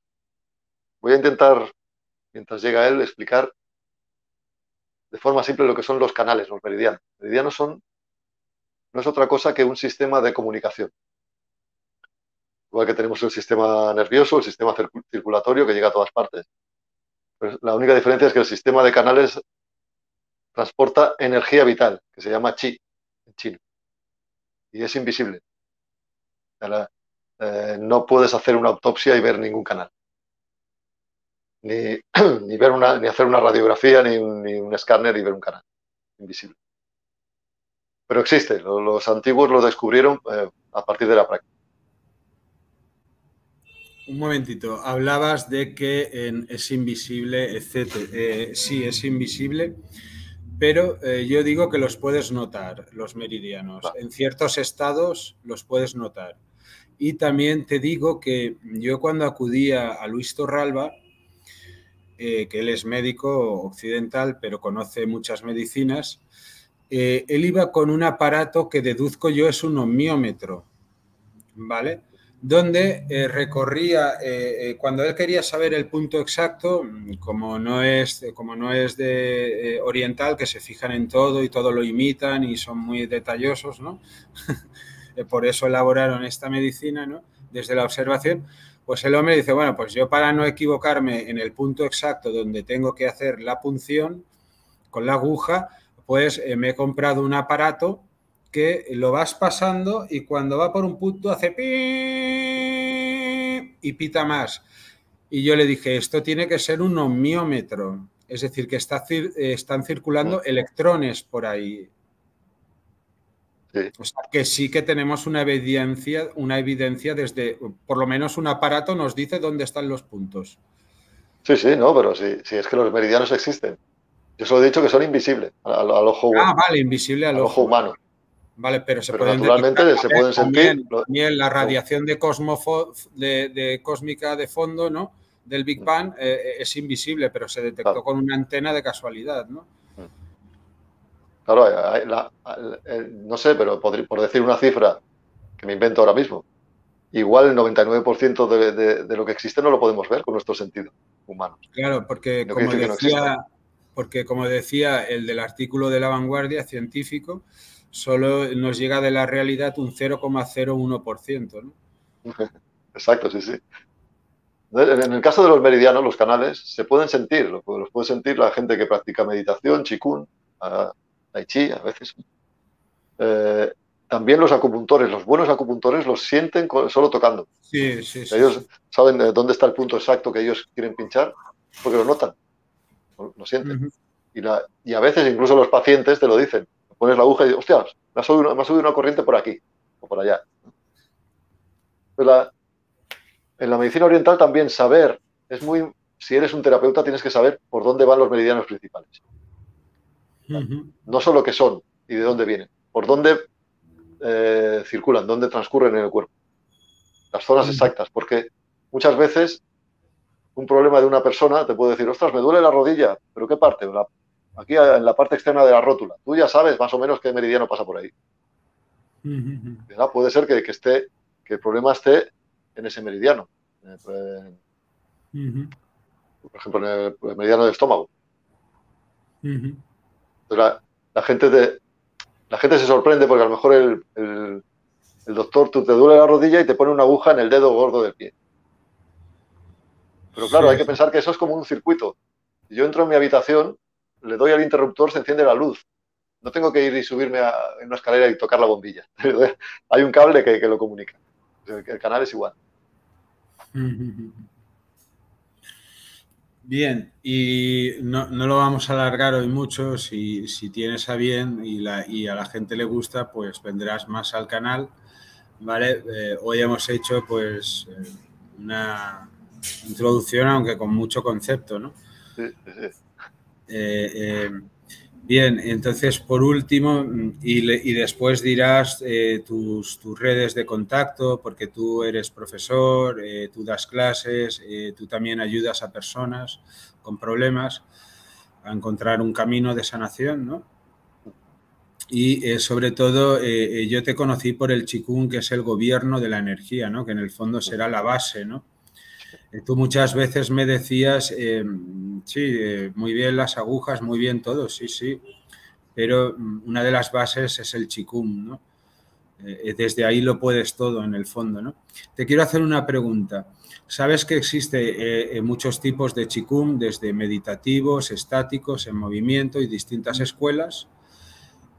Voy a intentar, mientras llega él, explicar de forma simple lo que son los canales, los meridianos. Los meridianos son, no es otra cosa que un sistema de comunicación. Igual que tenemos el sistema nervioso, el sistema circulatorio que llega a todas partes. Pues la única diferencia es que el sistema de canales transporta energía vital, que se llama chi en chino, y es invisible. O sea, la, eh, no puedes hacer una autopsia y ver ningún canal, ni, ni, ver una, ni hacer una radiografía, ni un, ni un escáner y ver un canal, invisible. Pero existe, los, los antiguos lo descubrieron eh, a partir de la práctica. Un momentito, hablabas de que en, es invisible, etcétera. Eh, sí, es invisible, pero eh, yo digo que los puedes notar, los meridianos. Claro. En ciertos estados los puedes notar. Y también te digo que yo cuando acudía a Luis Torralba, eh, que él es médico occidental, pero conoce muchas medicinas, eh, él iba con un aparato que deduzco yo es un omniómetro, ¿vale?, donde eh, recorría, eh, eh, cuando él quería saber el punto exacto, como no es, como no es de eh, oriental, que se fijan en todo y todo lo imitan y son muy detallosos, ¿no? Por eso elaboraron esta medicina, ¿no? Desde la observación, pues el hombre dice, bueno, pues yo para no equivocarme en el punto exacto donde tengo que hacer la punción con la aguja, pues eh, me he comprado un aparato que lo vas pasando y cuando va por un punto hace pi y pita más. Y yo le dije, esto tiene que ser un ohmiómetro, es decir, que está, están circulando sí. electrones por ahí. Sí. O sea, que sí que tenemos una evidencia, una evidencia desde, por lo menos un aparato nos dice dónde están los puntos. Sí, sí, no, pero sí, sí es que los meridianos existen. Yo solo he dicho que son invisibles al, al ojo humano. Ah, vale, invisible al, al ojo humano. Vale, pero se pero pueden naturalmente detectar, se pueden sentir también la radiación de, cosmofo, de, de cósmica de fondo, ¿no? Del Big Bang eh, es invisible, pero se detectó claro. con una antena de casualidad, ¿no? Claro, la, la, la, no sé, pero por, por decir una cifra que me invento ahora mismo, igual el noventa y nueve por ciento de, de, de lo que existe no lo podemos ver con nuestro sentido humano. Claro, porque como decía, no porque como decía el del artículo de La Vanguardia científico, solo nos llega de la realidad un cero coma cero uno por ciento, ¿no? Exacto, sí, sí. En el caso de los meridianos, los canales, se pueden sentir, los puede sentir la gente que practica meditación, Qigong, Tai Chi, a veces. Eh, también los acupuntores, los buenos acupuntores los sienten solo tocando. Sí, sí, sí. Ellos sí. saben dónde está el punto exacto que ellos quieren pinchar porque lo notan, lo sienten. Uh-huh. y, la, y a veces incluso los pacientes te lo dicen. Pones la aguja y dices, hostias, me ha subido una, una corriente por aquí o por allá. Pues la, en la medicina oriental también saber, es muy, si eres un terapeuta tienes que saber por dónde van los meridianos principales. Uh-huh. No solo qué son y de dónde vienen, por dónde eh, circulan, dónde transcurren en el cuerpo. Las zonas uh-huh. exactas, porque muchas veces un problema de una persona te puede decir, ostras, me duele la rodilla, pero ¿qué parte? La, Aquí en la parte externa de la rótula. Tú ya sabes más o menos qué meridiano pasa por ahí. ¿Verdad? Puede ser que, que, esté, que el problema esté en ese meridiano. Por ejemplo, en el, el meridiano del estómago. Entonces, la, la, gente te, la gente se sorprende porque a lo mejor el, el, el doctor tú te duele la rodilla y te pone una aguja en el dedo gordo del pie. Pero claro, sí. hay que pensar que eso es como un circuito. Yo entro en mi habitación, le doy al interruptor, se enciende la luz. No tengo que ir y subirme a una escalera y tocar la bombilla. Hay un cable que, que lo comunica. El canal es igual. Bien, y no, no lo vamos a alargar hoy mucho. Si, si tienes a bien y, la, y a la gente le gusta, pues vendrás más al canal, ¿vale? Eh, hoy hemos hecho pues una introducción, aunque con mucho concepto, ¿no? Sí, sí. Eh, eh, bien, entonces por último y, le, y después dirás eh, tus, tus redes de contacto, porque tú eres profesor, eh, tú das clases, eh, tú también ayudas a personas con problemas a encontrar un camino de sanación, ¿no? Y eh, sobre todo eh, yo te conocí por el Qigong, que es el gobierno de la energía, ¿no? Que en el fondo será la base, ¿no? Tú muchas veces me decías, eh, sí, eh, muy bien las agujas, muy bien todo, sí, sí, pero una de las bases es el Qigong, ¿no? eh, desde ahí lo puedes todo en el fondo, ¿no? Te quiero hacer una pregunta. ¿Sabes que existe eh, muchos tipos de Qigong, desde meditativos, estáticos, en movimiento y distintas escuelas?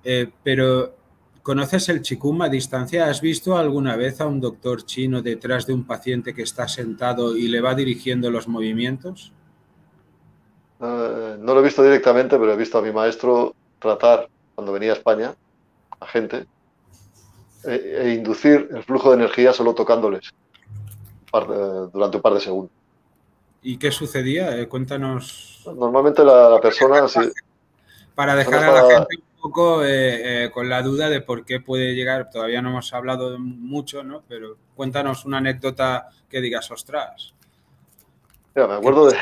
Eh, pero ¿conoces el Qigong a distancia? ¿Has visto alguna vez a un doctor chino detrás de un paciente que está sentado y le va dirigiendo los movimientos? Uh, no lo he visto directamente, pero he visto a mi maestro tratar, cuando venía a España, a gente, e, e inducir el flujo de energía solo tocándoles par, uh, durante un par de segundos. ¿Y qué sucedía? Eh, cuéntanos. Normalmente la, la persona... Sí, para dejar para... a la gente... poco eh, eh, con la duda de por qué puede llegar, todavía no hemos hablado mucho, ¿no? Pero cuéntanos una anécdota que digas, ostras. Mira, me acuerdo de...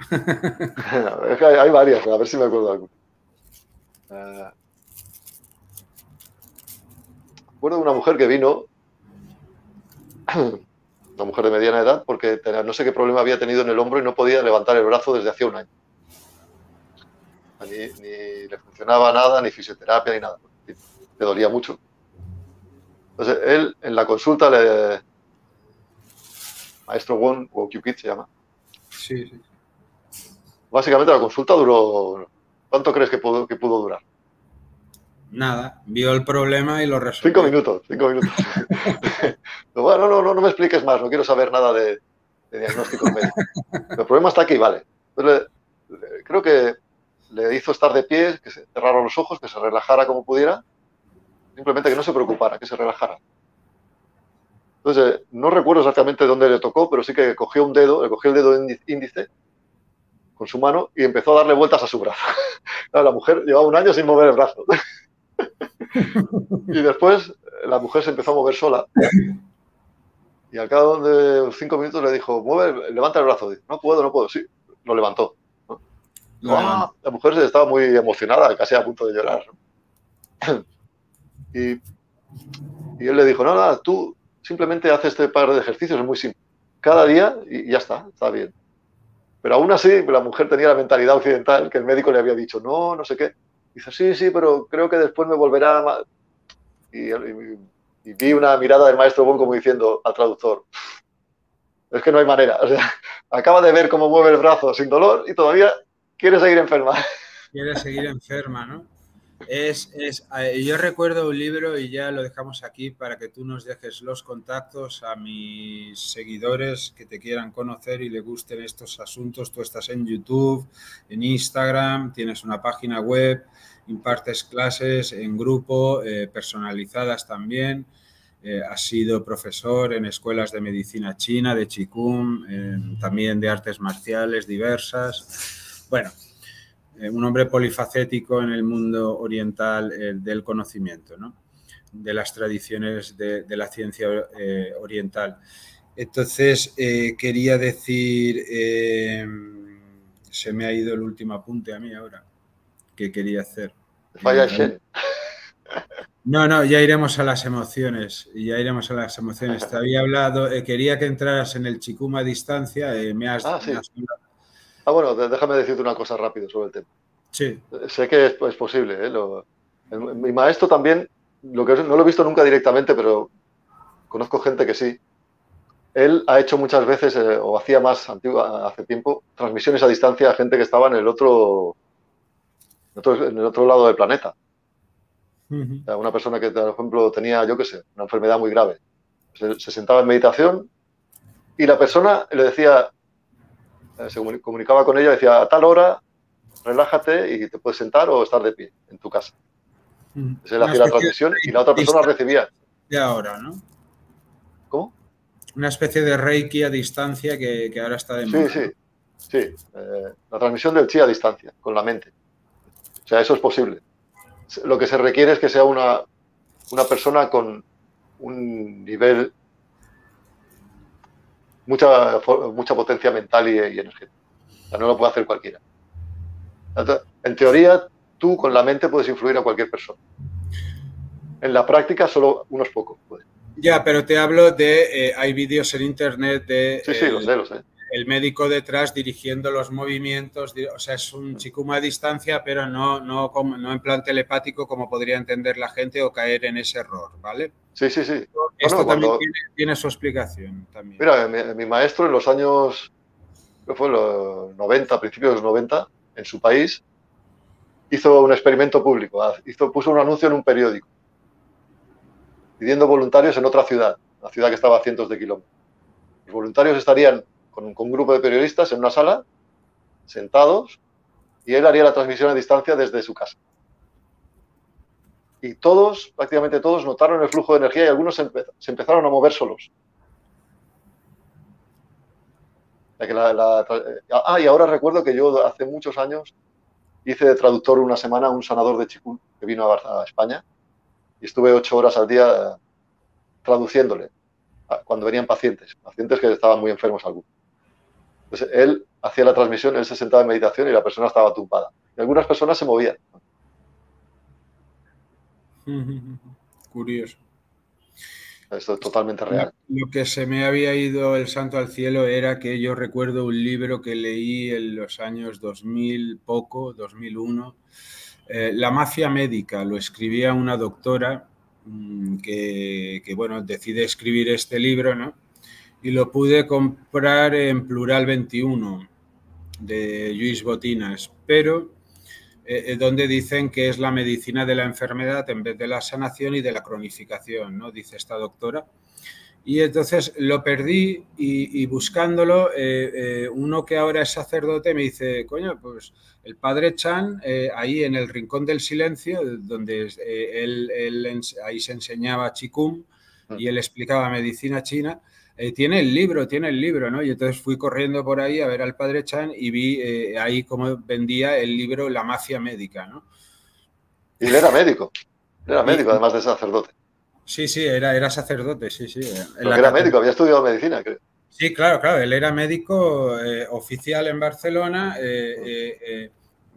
es que hay, hay varias, a ver si me acuerdo algo. Eh... Me acuerdo de una mujer que vino, una mujer de mediana edad, porque tenía, no sé qué problema había tenido en el hombro y no podía levantar el brazo desde hacía un año. Ni, ni le funcionaba nada, ni fisioterapia, ni nada. Le dolía mucho. Entonces, él en la consulta le... Maestro Wong, Wong Kiew Kit se llama. Sí, sí. Básicamente la consulta duró... ¿Cuánto crees que pudo, que pudo durar? Nada. Vio el problema y lo resolvió. Cinco minutos, cinco minutos. Bueno, no, no, no me expliques más. No quiero saber nada de, de diagnósticos médicos. El problema está aquí, vale. Entonces, le, le, creo que... le hizo estar de pie, que se cerrara los ojos, que se relajara como pudiera, simplemente que no se preocupara, que se relajara. Entonces, no recuerdo exactamente dónde le tocó, pero sí que cogió un dedo, le cogió el dedo índice con su mano y empezó a darle vueltas a su brazo. La mujer llevaba un año sin mover el brazo. Y después la mujer se empezó a mover sola. Y al cabo de cinco minutos le dijo, mueve, levanta el brazo. Dice, no puedo, no puedo. Sí, lo levantó. Wow. La mujer se estaba muy emocionada, casi a punto de llorar. Y, y él le dijo, no, nada, tú simplemente haces este par de ejercicios, es muy simple. Cada día y ya está, está bien. Pero aún así, la mujer tenía la mentalidad occidental que el médico le había dicho, no, no sé qué. Dice, sí, sí, pero creo que después me volverá a... Y, y, y vi una mirada del maestro Wong como diciendo al traductor, es que no hay manera. O sea, acaba de ver cómo mueve el brazo sin dolor y todavía... Quiere seguir enferma. Quiere seguir enferma, ¿no? Es, es, yo recuerdo un libro y ya lo dejamos aquí para que tú nos dejes los contactos a mis seguidores que te quieran conocer y les gusten estos asuntos. Tú estás en YouTube, en Instagram, tienes una página web, impartes clases en grupo, eh, personalizadas también. Eh, has sido profesor en escuelas de medicina china, de Qigong, eh, también de artes marciales diversas. Bueno, eh, un hombre polifacético en el mundo oriental eh, del conocimiento, ¿no? De las tradiciones de, de la ciencia eh, oriental. Entonces, eh, quería decir, eh, se me ha ido el último apunte a mí ahora, que quería hacer. Vaya Shen. No, no, ya iremos a las emociones, ya iremos a las emociones. Te había hablado, eh, quería que entraras en el Qigong a distancia, eh, me has... Ah, sí. me has Ah, bueno, déjame decirte una cosa rápido sobre el tema. Sí. Sé que es, es posible, ¿eh? Lo, el, mi maestro también, lo que no lo he visto nunca directamente, pero conozco gente que sí. Él ha hecho muchas veces, eh, o hacía más antigua, hace tiempo, transmisiones a distancia a gente que estaba en el otro, en otro, en el otro lado del planeta. Uh-huh. O sea, una persona que, por ejemplo, tenía, yo qué sé, una enfermedad muy grave. Se, se sentaba en meditación y la persona le decía... se comunicaba con ella, decía, a tal hora, relájate y te puedes sentar o estar de pie en tu casa. Mm. Entonces él hacía la transmisión y la otra persona recibía. De ahora, ¿no? ¿Cómo? Una especie de reiki a distancia que, que ahora está de moda. Sí, sí. Sí. Eh, la transmisión del chi a distancia, con la mente. O sea, eso es posible. Lo que se requiere es que sea una, una persona con un nivel... Mucha, mucha potencia mental y, y energética. O sea, no lo puede hacer cualquiera. En teoría, tú con la mente puedes influir a cualquier persona. En la práctica, solo unos pocos pueden. Ya, pero te hablo de... Eh, hay vídeos en internet de... Sí, sí, eh, lo sé, lo sé. el médico detrás dirigiendo los movimientos, o sea, es un chikuma a distancia, pero no, no, no en plan telepático como podría entender la gente o caer en ese error, ¿vale? Sí, sí, sí. Esto bueno, también cuando... tiene, tiene su explicación. También. Mira, mi, mi maestro en los años, ¿qué fue? Los noventa, principios de los noventa, en su país, hizo un experimento público, hizo, puso un anuncio en un periódico, pidiendo voluntarios en otra ciudad, una ciudad que estaba a cientos de kilómetros. Los voluntarios estarían con un, con un grupo de periodistas en una sala, sentados, y él haría la transmisión a distancia desde su casa. Y todos, prácticamente todos, notaron el flujo de energía y algunos se, empe se empezaron a mover solos. La, la, ah, y ahora recuerdo que yo hace muchos años hice de traductor una semana un sanador de Qigong que vino a, a España y estuve ocho horas al día traduciéndole cuando venían pacientes, pacientes que estaban muy enfermos algunos. Entonces él hacía la transmisión, él se sentaba en meditación y la persona estaba tumbada. Y algunas personas se movían. Curioso. Esto es totalmente real. Lo que se me había ido el santo al cielo era que yo recuerdo un libro que leí en los años dos mil poco, dos mil uno, eh, La mafia médica, lo escribía una doctora mmm, que, que, bueno, decide escribir este libro, ¿no? Y lo pude comprar en Plural veintiuno de Lluís Botinas, pero donde dicen que es la medicina de la enfermedad en vez de la sanación y de la cronificación, ¿no? Dice esta doctora. Y entonces lo perdí y, y buscándolo, eh, eh, uno que ahora es sacerdote me dice, coño, pues el padre Chan, eh, ahí en el Rincón del Silencio, donde eh, él, él ahí se enseñaba Qigong y él explicaba medicina china, Eh, tiene el libro, tiene el libro, ¿no? Y entonces fui corriendo por ahí a ver al padre Chan y vi eh, ahí cómo vendía el libro La mafia médica, ¿no? Y él era médico, era médico además de sacerdote. Sí, sí, era, era sacerdote, sí, sí. Porque era médico, había estudiado medicina, creo. Sí, claro, claro, él era médico eh, oficial en Barcelona, eh, eh, eh,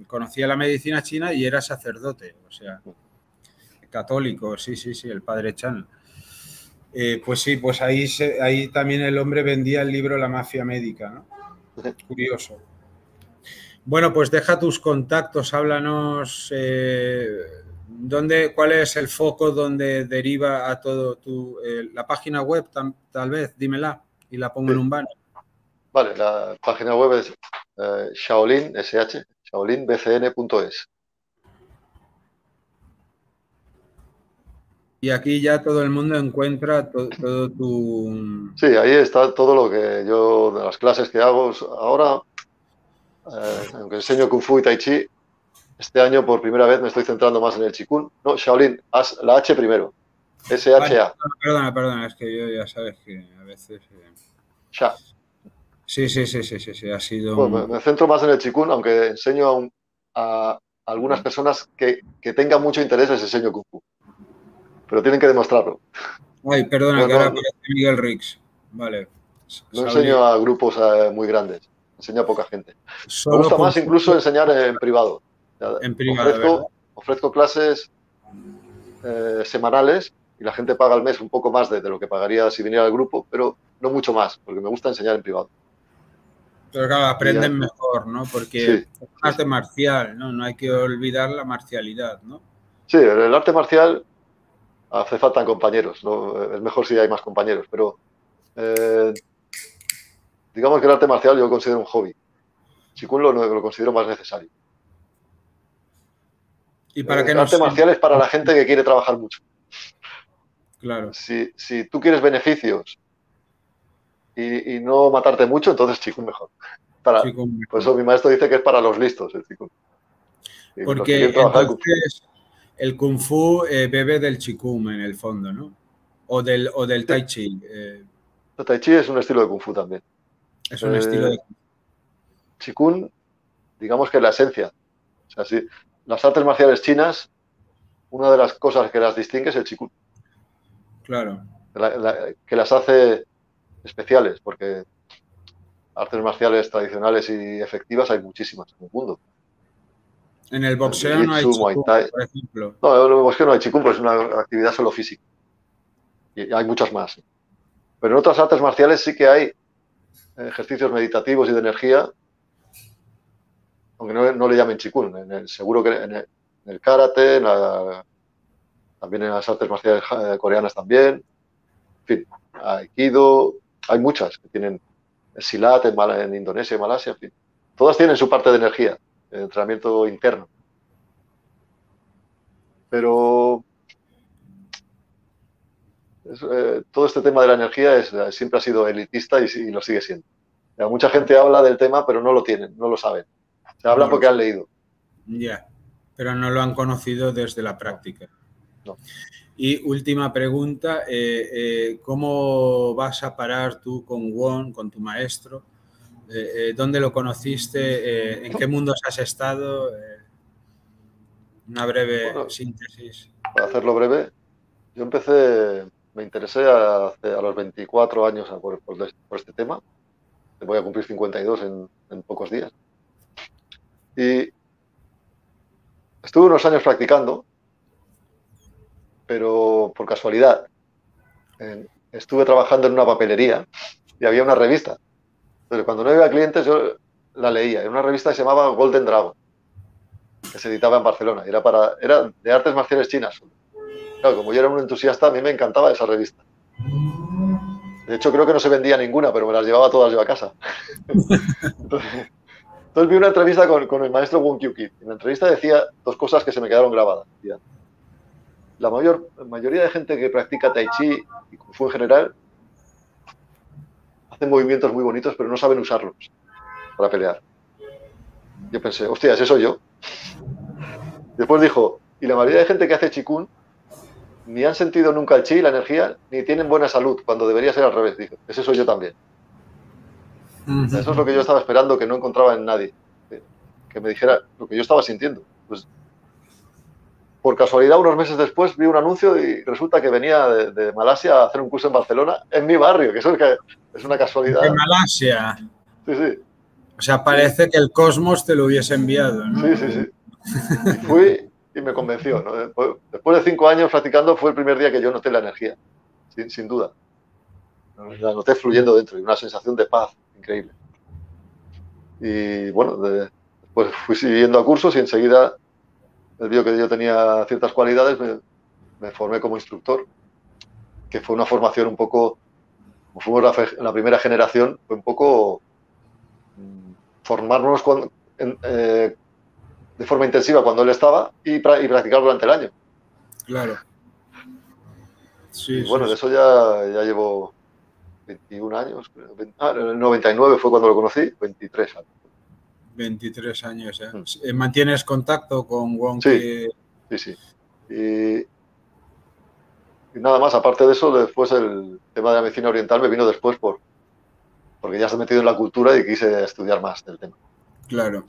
conocía la medicina china y era sacerdote, o sea, católico, sí, sí, sí, el padre Chan. Eh, pues sí, pues ahí, se, ahí también el hombre vendía el libro La mafia médica, ¿no? Curioso. Bueno, pues deja tus contactos, háblanos eh, dónde, cuál es el foco donde deriva a todo tu... Eh, la página web, tam, tal vez, dímela y la pongo sí. En un banner. Vale, la página web es eh, Shaolin, sh, shaolin b c n punto es. Y aquí ya todo el mundo encuentra todo, todo tu... Sí, ahí está todo lo que yo, de las clases que hago ahora, eh, aunque enseño Kung Fu y Tai Chi, este año por primera vez me estoy centrando más en el Qigong. No, Shaolin, la H primero, S H A. Vale, perdona, perdona, es que yo ya sabes que a veces... Eh... Sha. Sí, sí, sí, sí, sí, sí, ha sido... Pues me, me centro más en el Qigong, aunque enseño a, un, a algunas personas que, que tengan mucho interés les enseño Kung Fu. Pero tienen que demostrarlo. Ay, perdona, no, que ahora no, aparece Miguel Rix. Vale. No enseño a grupos eh, muy grandes, enseño a poca gente. Solo me gusta más incluso enseñar en privado. En privado, ofrezco, ofrezco clases eh, semanales y la gente paga al mes un poco más de, de lo que pagaría si viniera al grupo, pero no mucho más, porque me gusta enseñar en privado. Pero claro, aprenden mejor, ¿no? Porque sí, es arte marcial, ¿no? No hay que olvidar la marcialidad, ¿no? Sí, el arte marcial... Hace falta compañeros, ¿no? Es mejor si hay más compañeros, pero eh, digamos que el arte marcial yo lo considero un hobby. Qigong lo, lo considero más necesario. ¿Y para eh, qué el arte marcial es para la gente que quiere trabajar mucho. Claro. Si, si tú quieres beneficios y, y no matarte mucho, entonces Qigong mejor. Para, Qigong. Por eso mi maestro dice que es para los listos el Qigong. Porque entonces... El Kung Fu eh, bebe del Qigong en el fondo, ¿no? O del, o del Tai Chi. Eh. El Tai Chi es un estilo de Kung Fu también. Es un eh, estilo de Kung Fu. Qigong, digamos que es la esencia. O sea, si las artes marciales chinas, una de las cosas que las distingue es el Qigong. Claro. La, la, que las hace especiales, porque artes marciales tradicionales y efectivas hay muchísimas en el mundo. En el boxeo no hay Qigong, por ejemplo. No, en el boxeo no hay Qigong, pero es una actividad solo física. Y hay muchas más. Pero en otras artes marciales sí que hay ejercicios meditativos y de energía, aunque no, no le llamen Qigong, en el, seguro que en el, en el karate, en la, también en las artes marciales coreanas también, en fin, aikido, hay muchas que tienen el silat en, Mal, en Indonesia y Malasia, en fin, todas tienen su parte de energía, el entrenamiento interno. Pero es, eh, todo este tema de la energía es, siempre ha sido elitista y, y lo sigue siendo. Ya, mucha gente habla del tema, pero no lo tienen, no lo saben. Se hablan no porque han leído. Ya, yeah, pero no lo han conocido desde la práctica. No. No. Y última pregunta, eh, eh, ¿cómo vas a parar tú con Wong, con tu maestro? Eh, eh, ¿Dónde lo conociste? Eh, ¿En qué mundos has estado? Eh, Una breve bueno, síntesis. Para hacerlo breve, yo empecé, me interesé a, a los veinticuatro años por, por, por este tema. Voy a cumplir cincuenta y dos en, en pocos días. Y estuve unos años practicando, pero por casualidad. Eh, estuve trabajando en una papelería y había una revista. Entonces, cuando no había clientes, yo la leía. Era una revista que se llamaba Golden Dragon, que se editaba en Barcelona, era, para, era de artes marciales chinas. Claro, como yo era un entusiasta, a mí me encantaba esa revista. De hecho, creo que no se vendía ninguna, pero me las llevaba todas yo a casa. Entonces, entonces vi una entrevista con, con el maestro Wong Kiew Kit. En la entrevista decía dos cosas que se me quedaron grabadas. Decía, la mayor, mayoría de gente que practica Tai Chi y Kung Fu en general hacen movimientos muy bonitos, pero no saben usarlos para pelear. Yo pensé, hostia, ese soy yo. Después dijo, y la mayoría de gente que hace Qigong ni han sentido nunca el chi, la energía, ni tienen buena salud, cuando debería ser al revés. Dijo, ese soy yo también. Eso es lo que yo estaba esperando, que no encontraba en nadie. Que me dijera lo que yo estaba sintiendo. Pues, por casualidad, unos meses después, vi un anuncio y resulta que venía de, de Malasia a hacer un curso en Barcelona, en mi barrio, que eso es, que es una casualidad. ¿De Malasia? Sí, sí. O sea, parece que el cosmos te lo hubiese enviado, ¿no? Sí, sí, sí. Y fui y me convenció, ¿no? Después de cinco años practicando, fue el primer día que yo noté la energía, sin, sin duda. La noté fluyendo dentro y una sensación de paz increíble. Y bueno, de, después fui siguiendo a cursos y enseguida él vio que yo tenía ciertas cualidades, me, me formé como instructor, que fue una formación un poco, como fuimos la, la primera generación, fue un poco formarnos cuando, en, eh, de forma intensiva cuando él estaba y, pra, y practicar durante el año. Claro. Sí, y bueno, sí, de eso ya, ya llevo veintiún años. Ah, en el noventa y nueve fue cuando lo conocí, veintitrés años. veintitrés años, ¿eh? Mm. ¿Mantienes contacto con Wong? Sí, que... sí, sí. Y, y nada más, aparte de eso, después el tema de la medicina oriental me vino después por... porque ya se ha metido en la cultura y quise estudiar más del tema. Claro.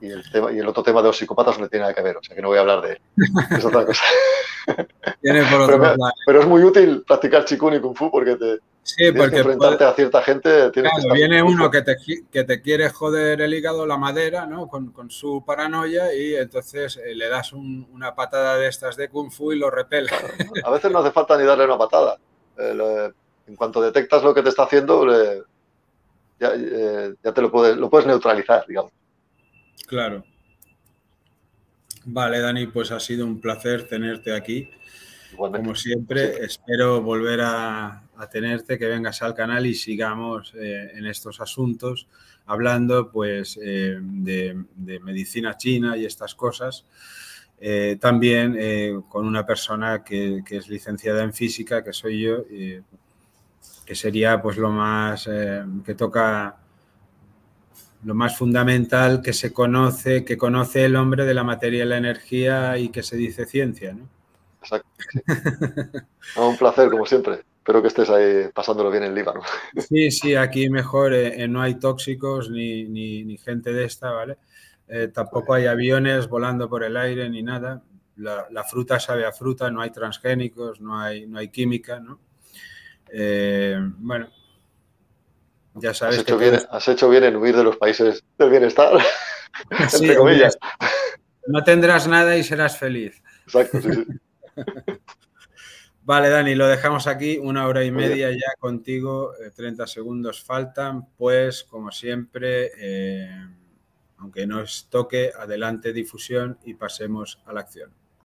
Y el, tema, y el otro tema de los psicópatas no le tiene nada que ver, o sea que no voy a hablar de él. Es otra cosa. Tiene por otro pero, me, pero es muy útil practicar Qigong y Kung Fu porque te sí, porque que enfrentarte puede... a cierta gente. Claro, que viene uno que te, que te quiere joder el hígado, la madera, ¿no? Con, con su paranoia y entonces eh, le das un, una patada de estas de Kung Fu y lo repele. Claro, a veces no hace falta ni darle una patada. Eh, lo, En cuanto detectas lo que te está haciendo, eh, ya, eh, ya te lo puedes, lo puedes neutralizar, digamos. Claro. Vale, Dani, pues ha sido un placer tenerte aquí. Igualmente. Como siempre, sí, espero volver a, a tenerte, que vengas al canal y sigamos eh, en estos asuntos, hablando pues eh, de, de medicina china y estas cosas. Eh, también eh, con una persona que, que es licenciada en física, que soy yo, eh, que sería pues lo más eh, que toca, lo más fundamental que se conoce, que conoce el hombre de la materia y la energía y que se dice ciencia, ¿no? Exacto. No, un placer, como siempre. Espero que estés ahí pasándolo bien en Líbano. Sí, sí, aquí mejor eh, no hay tóxicos ni, ni, ni gente de esta, ¿vale? Eh, tampoco hay aviones volando por el aire ni nada. La, la fruta sabe a fruta, no hay transgénicos, no hay, no hay química, ¿no? Eh, bueno, ya sabes. Has hecho, que bien, tienes... has hecho bien en huir de los países del bienestar. Sí, entre comillas. No tendrás nada y serás feliz. Exacto, sí, sí. Vale, Dani, lo dejamos aquí, una hora y media ya contigo, treinta segundos faltan, pues como siempre, eh, aunque nos toque, adelante difusión y pasemos a la acción.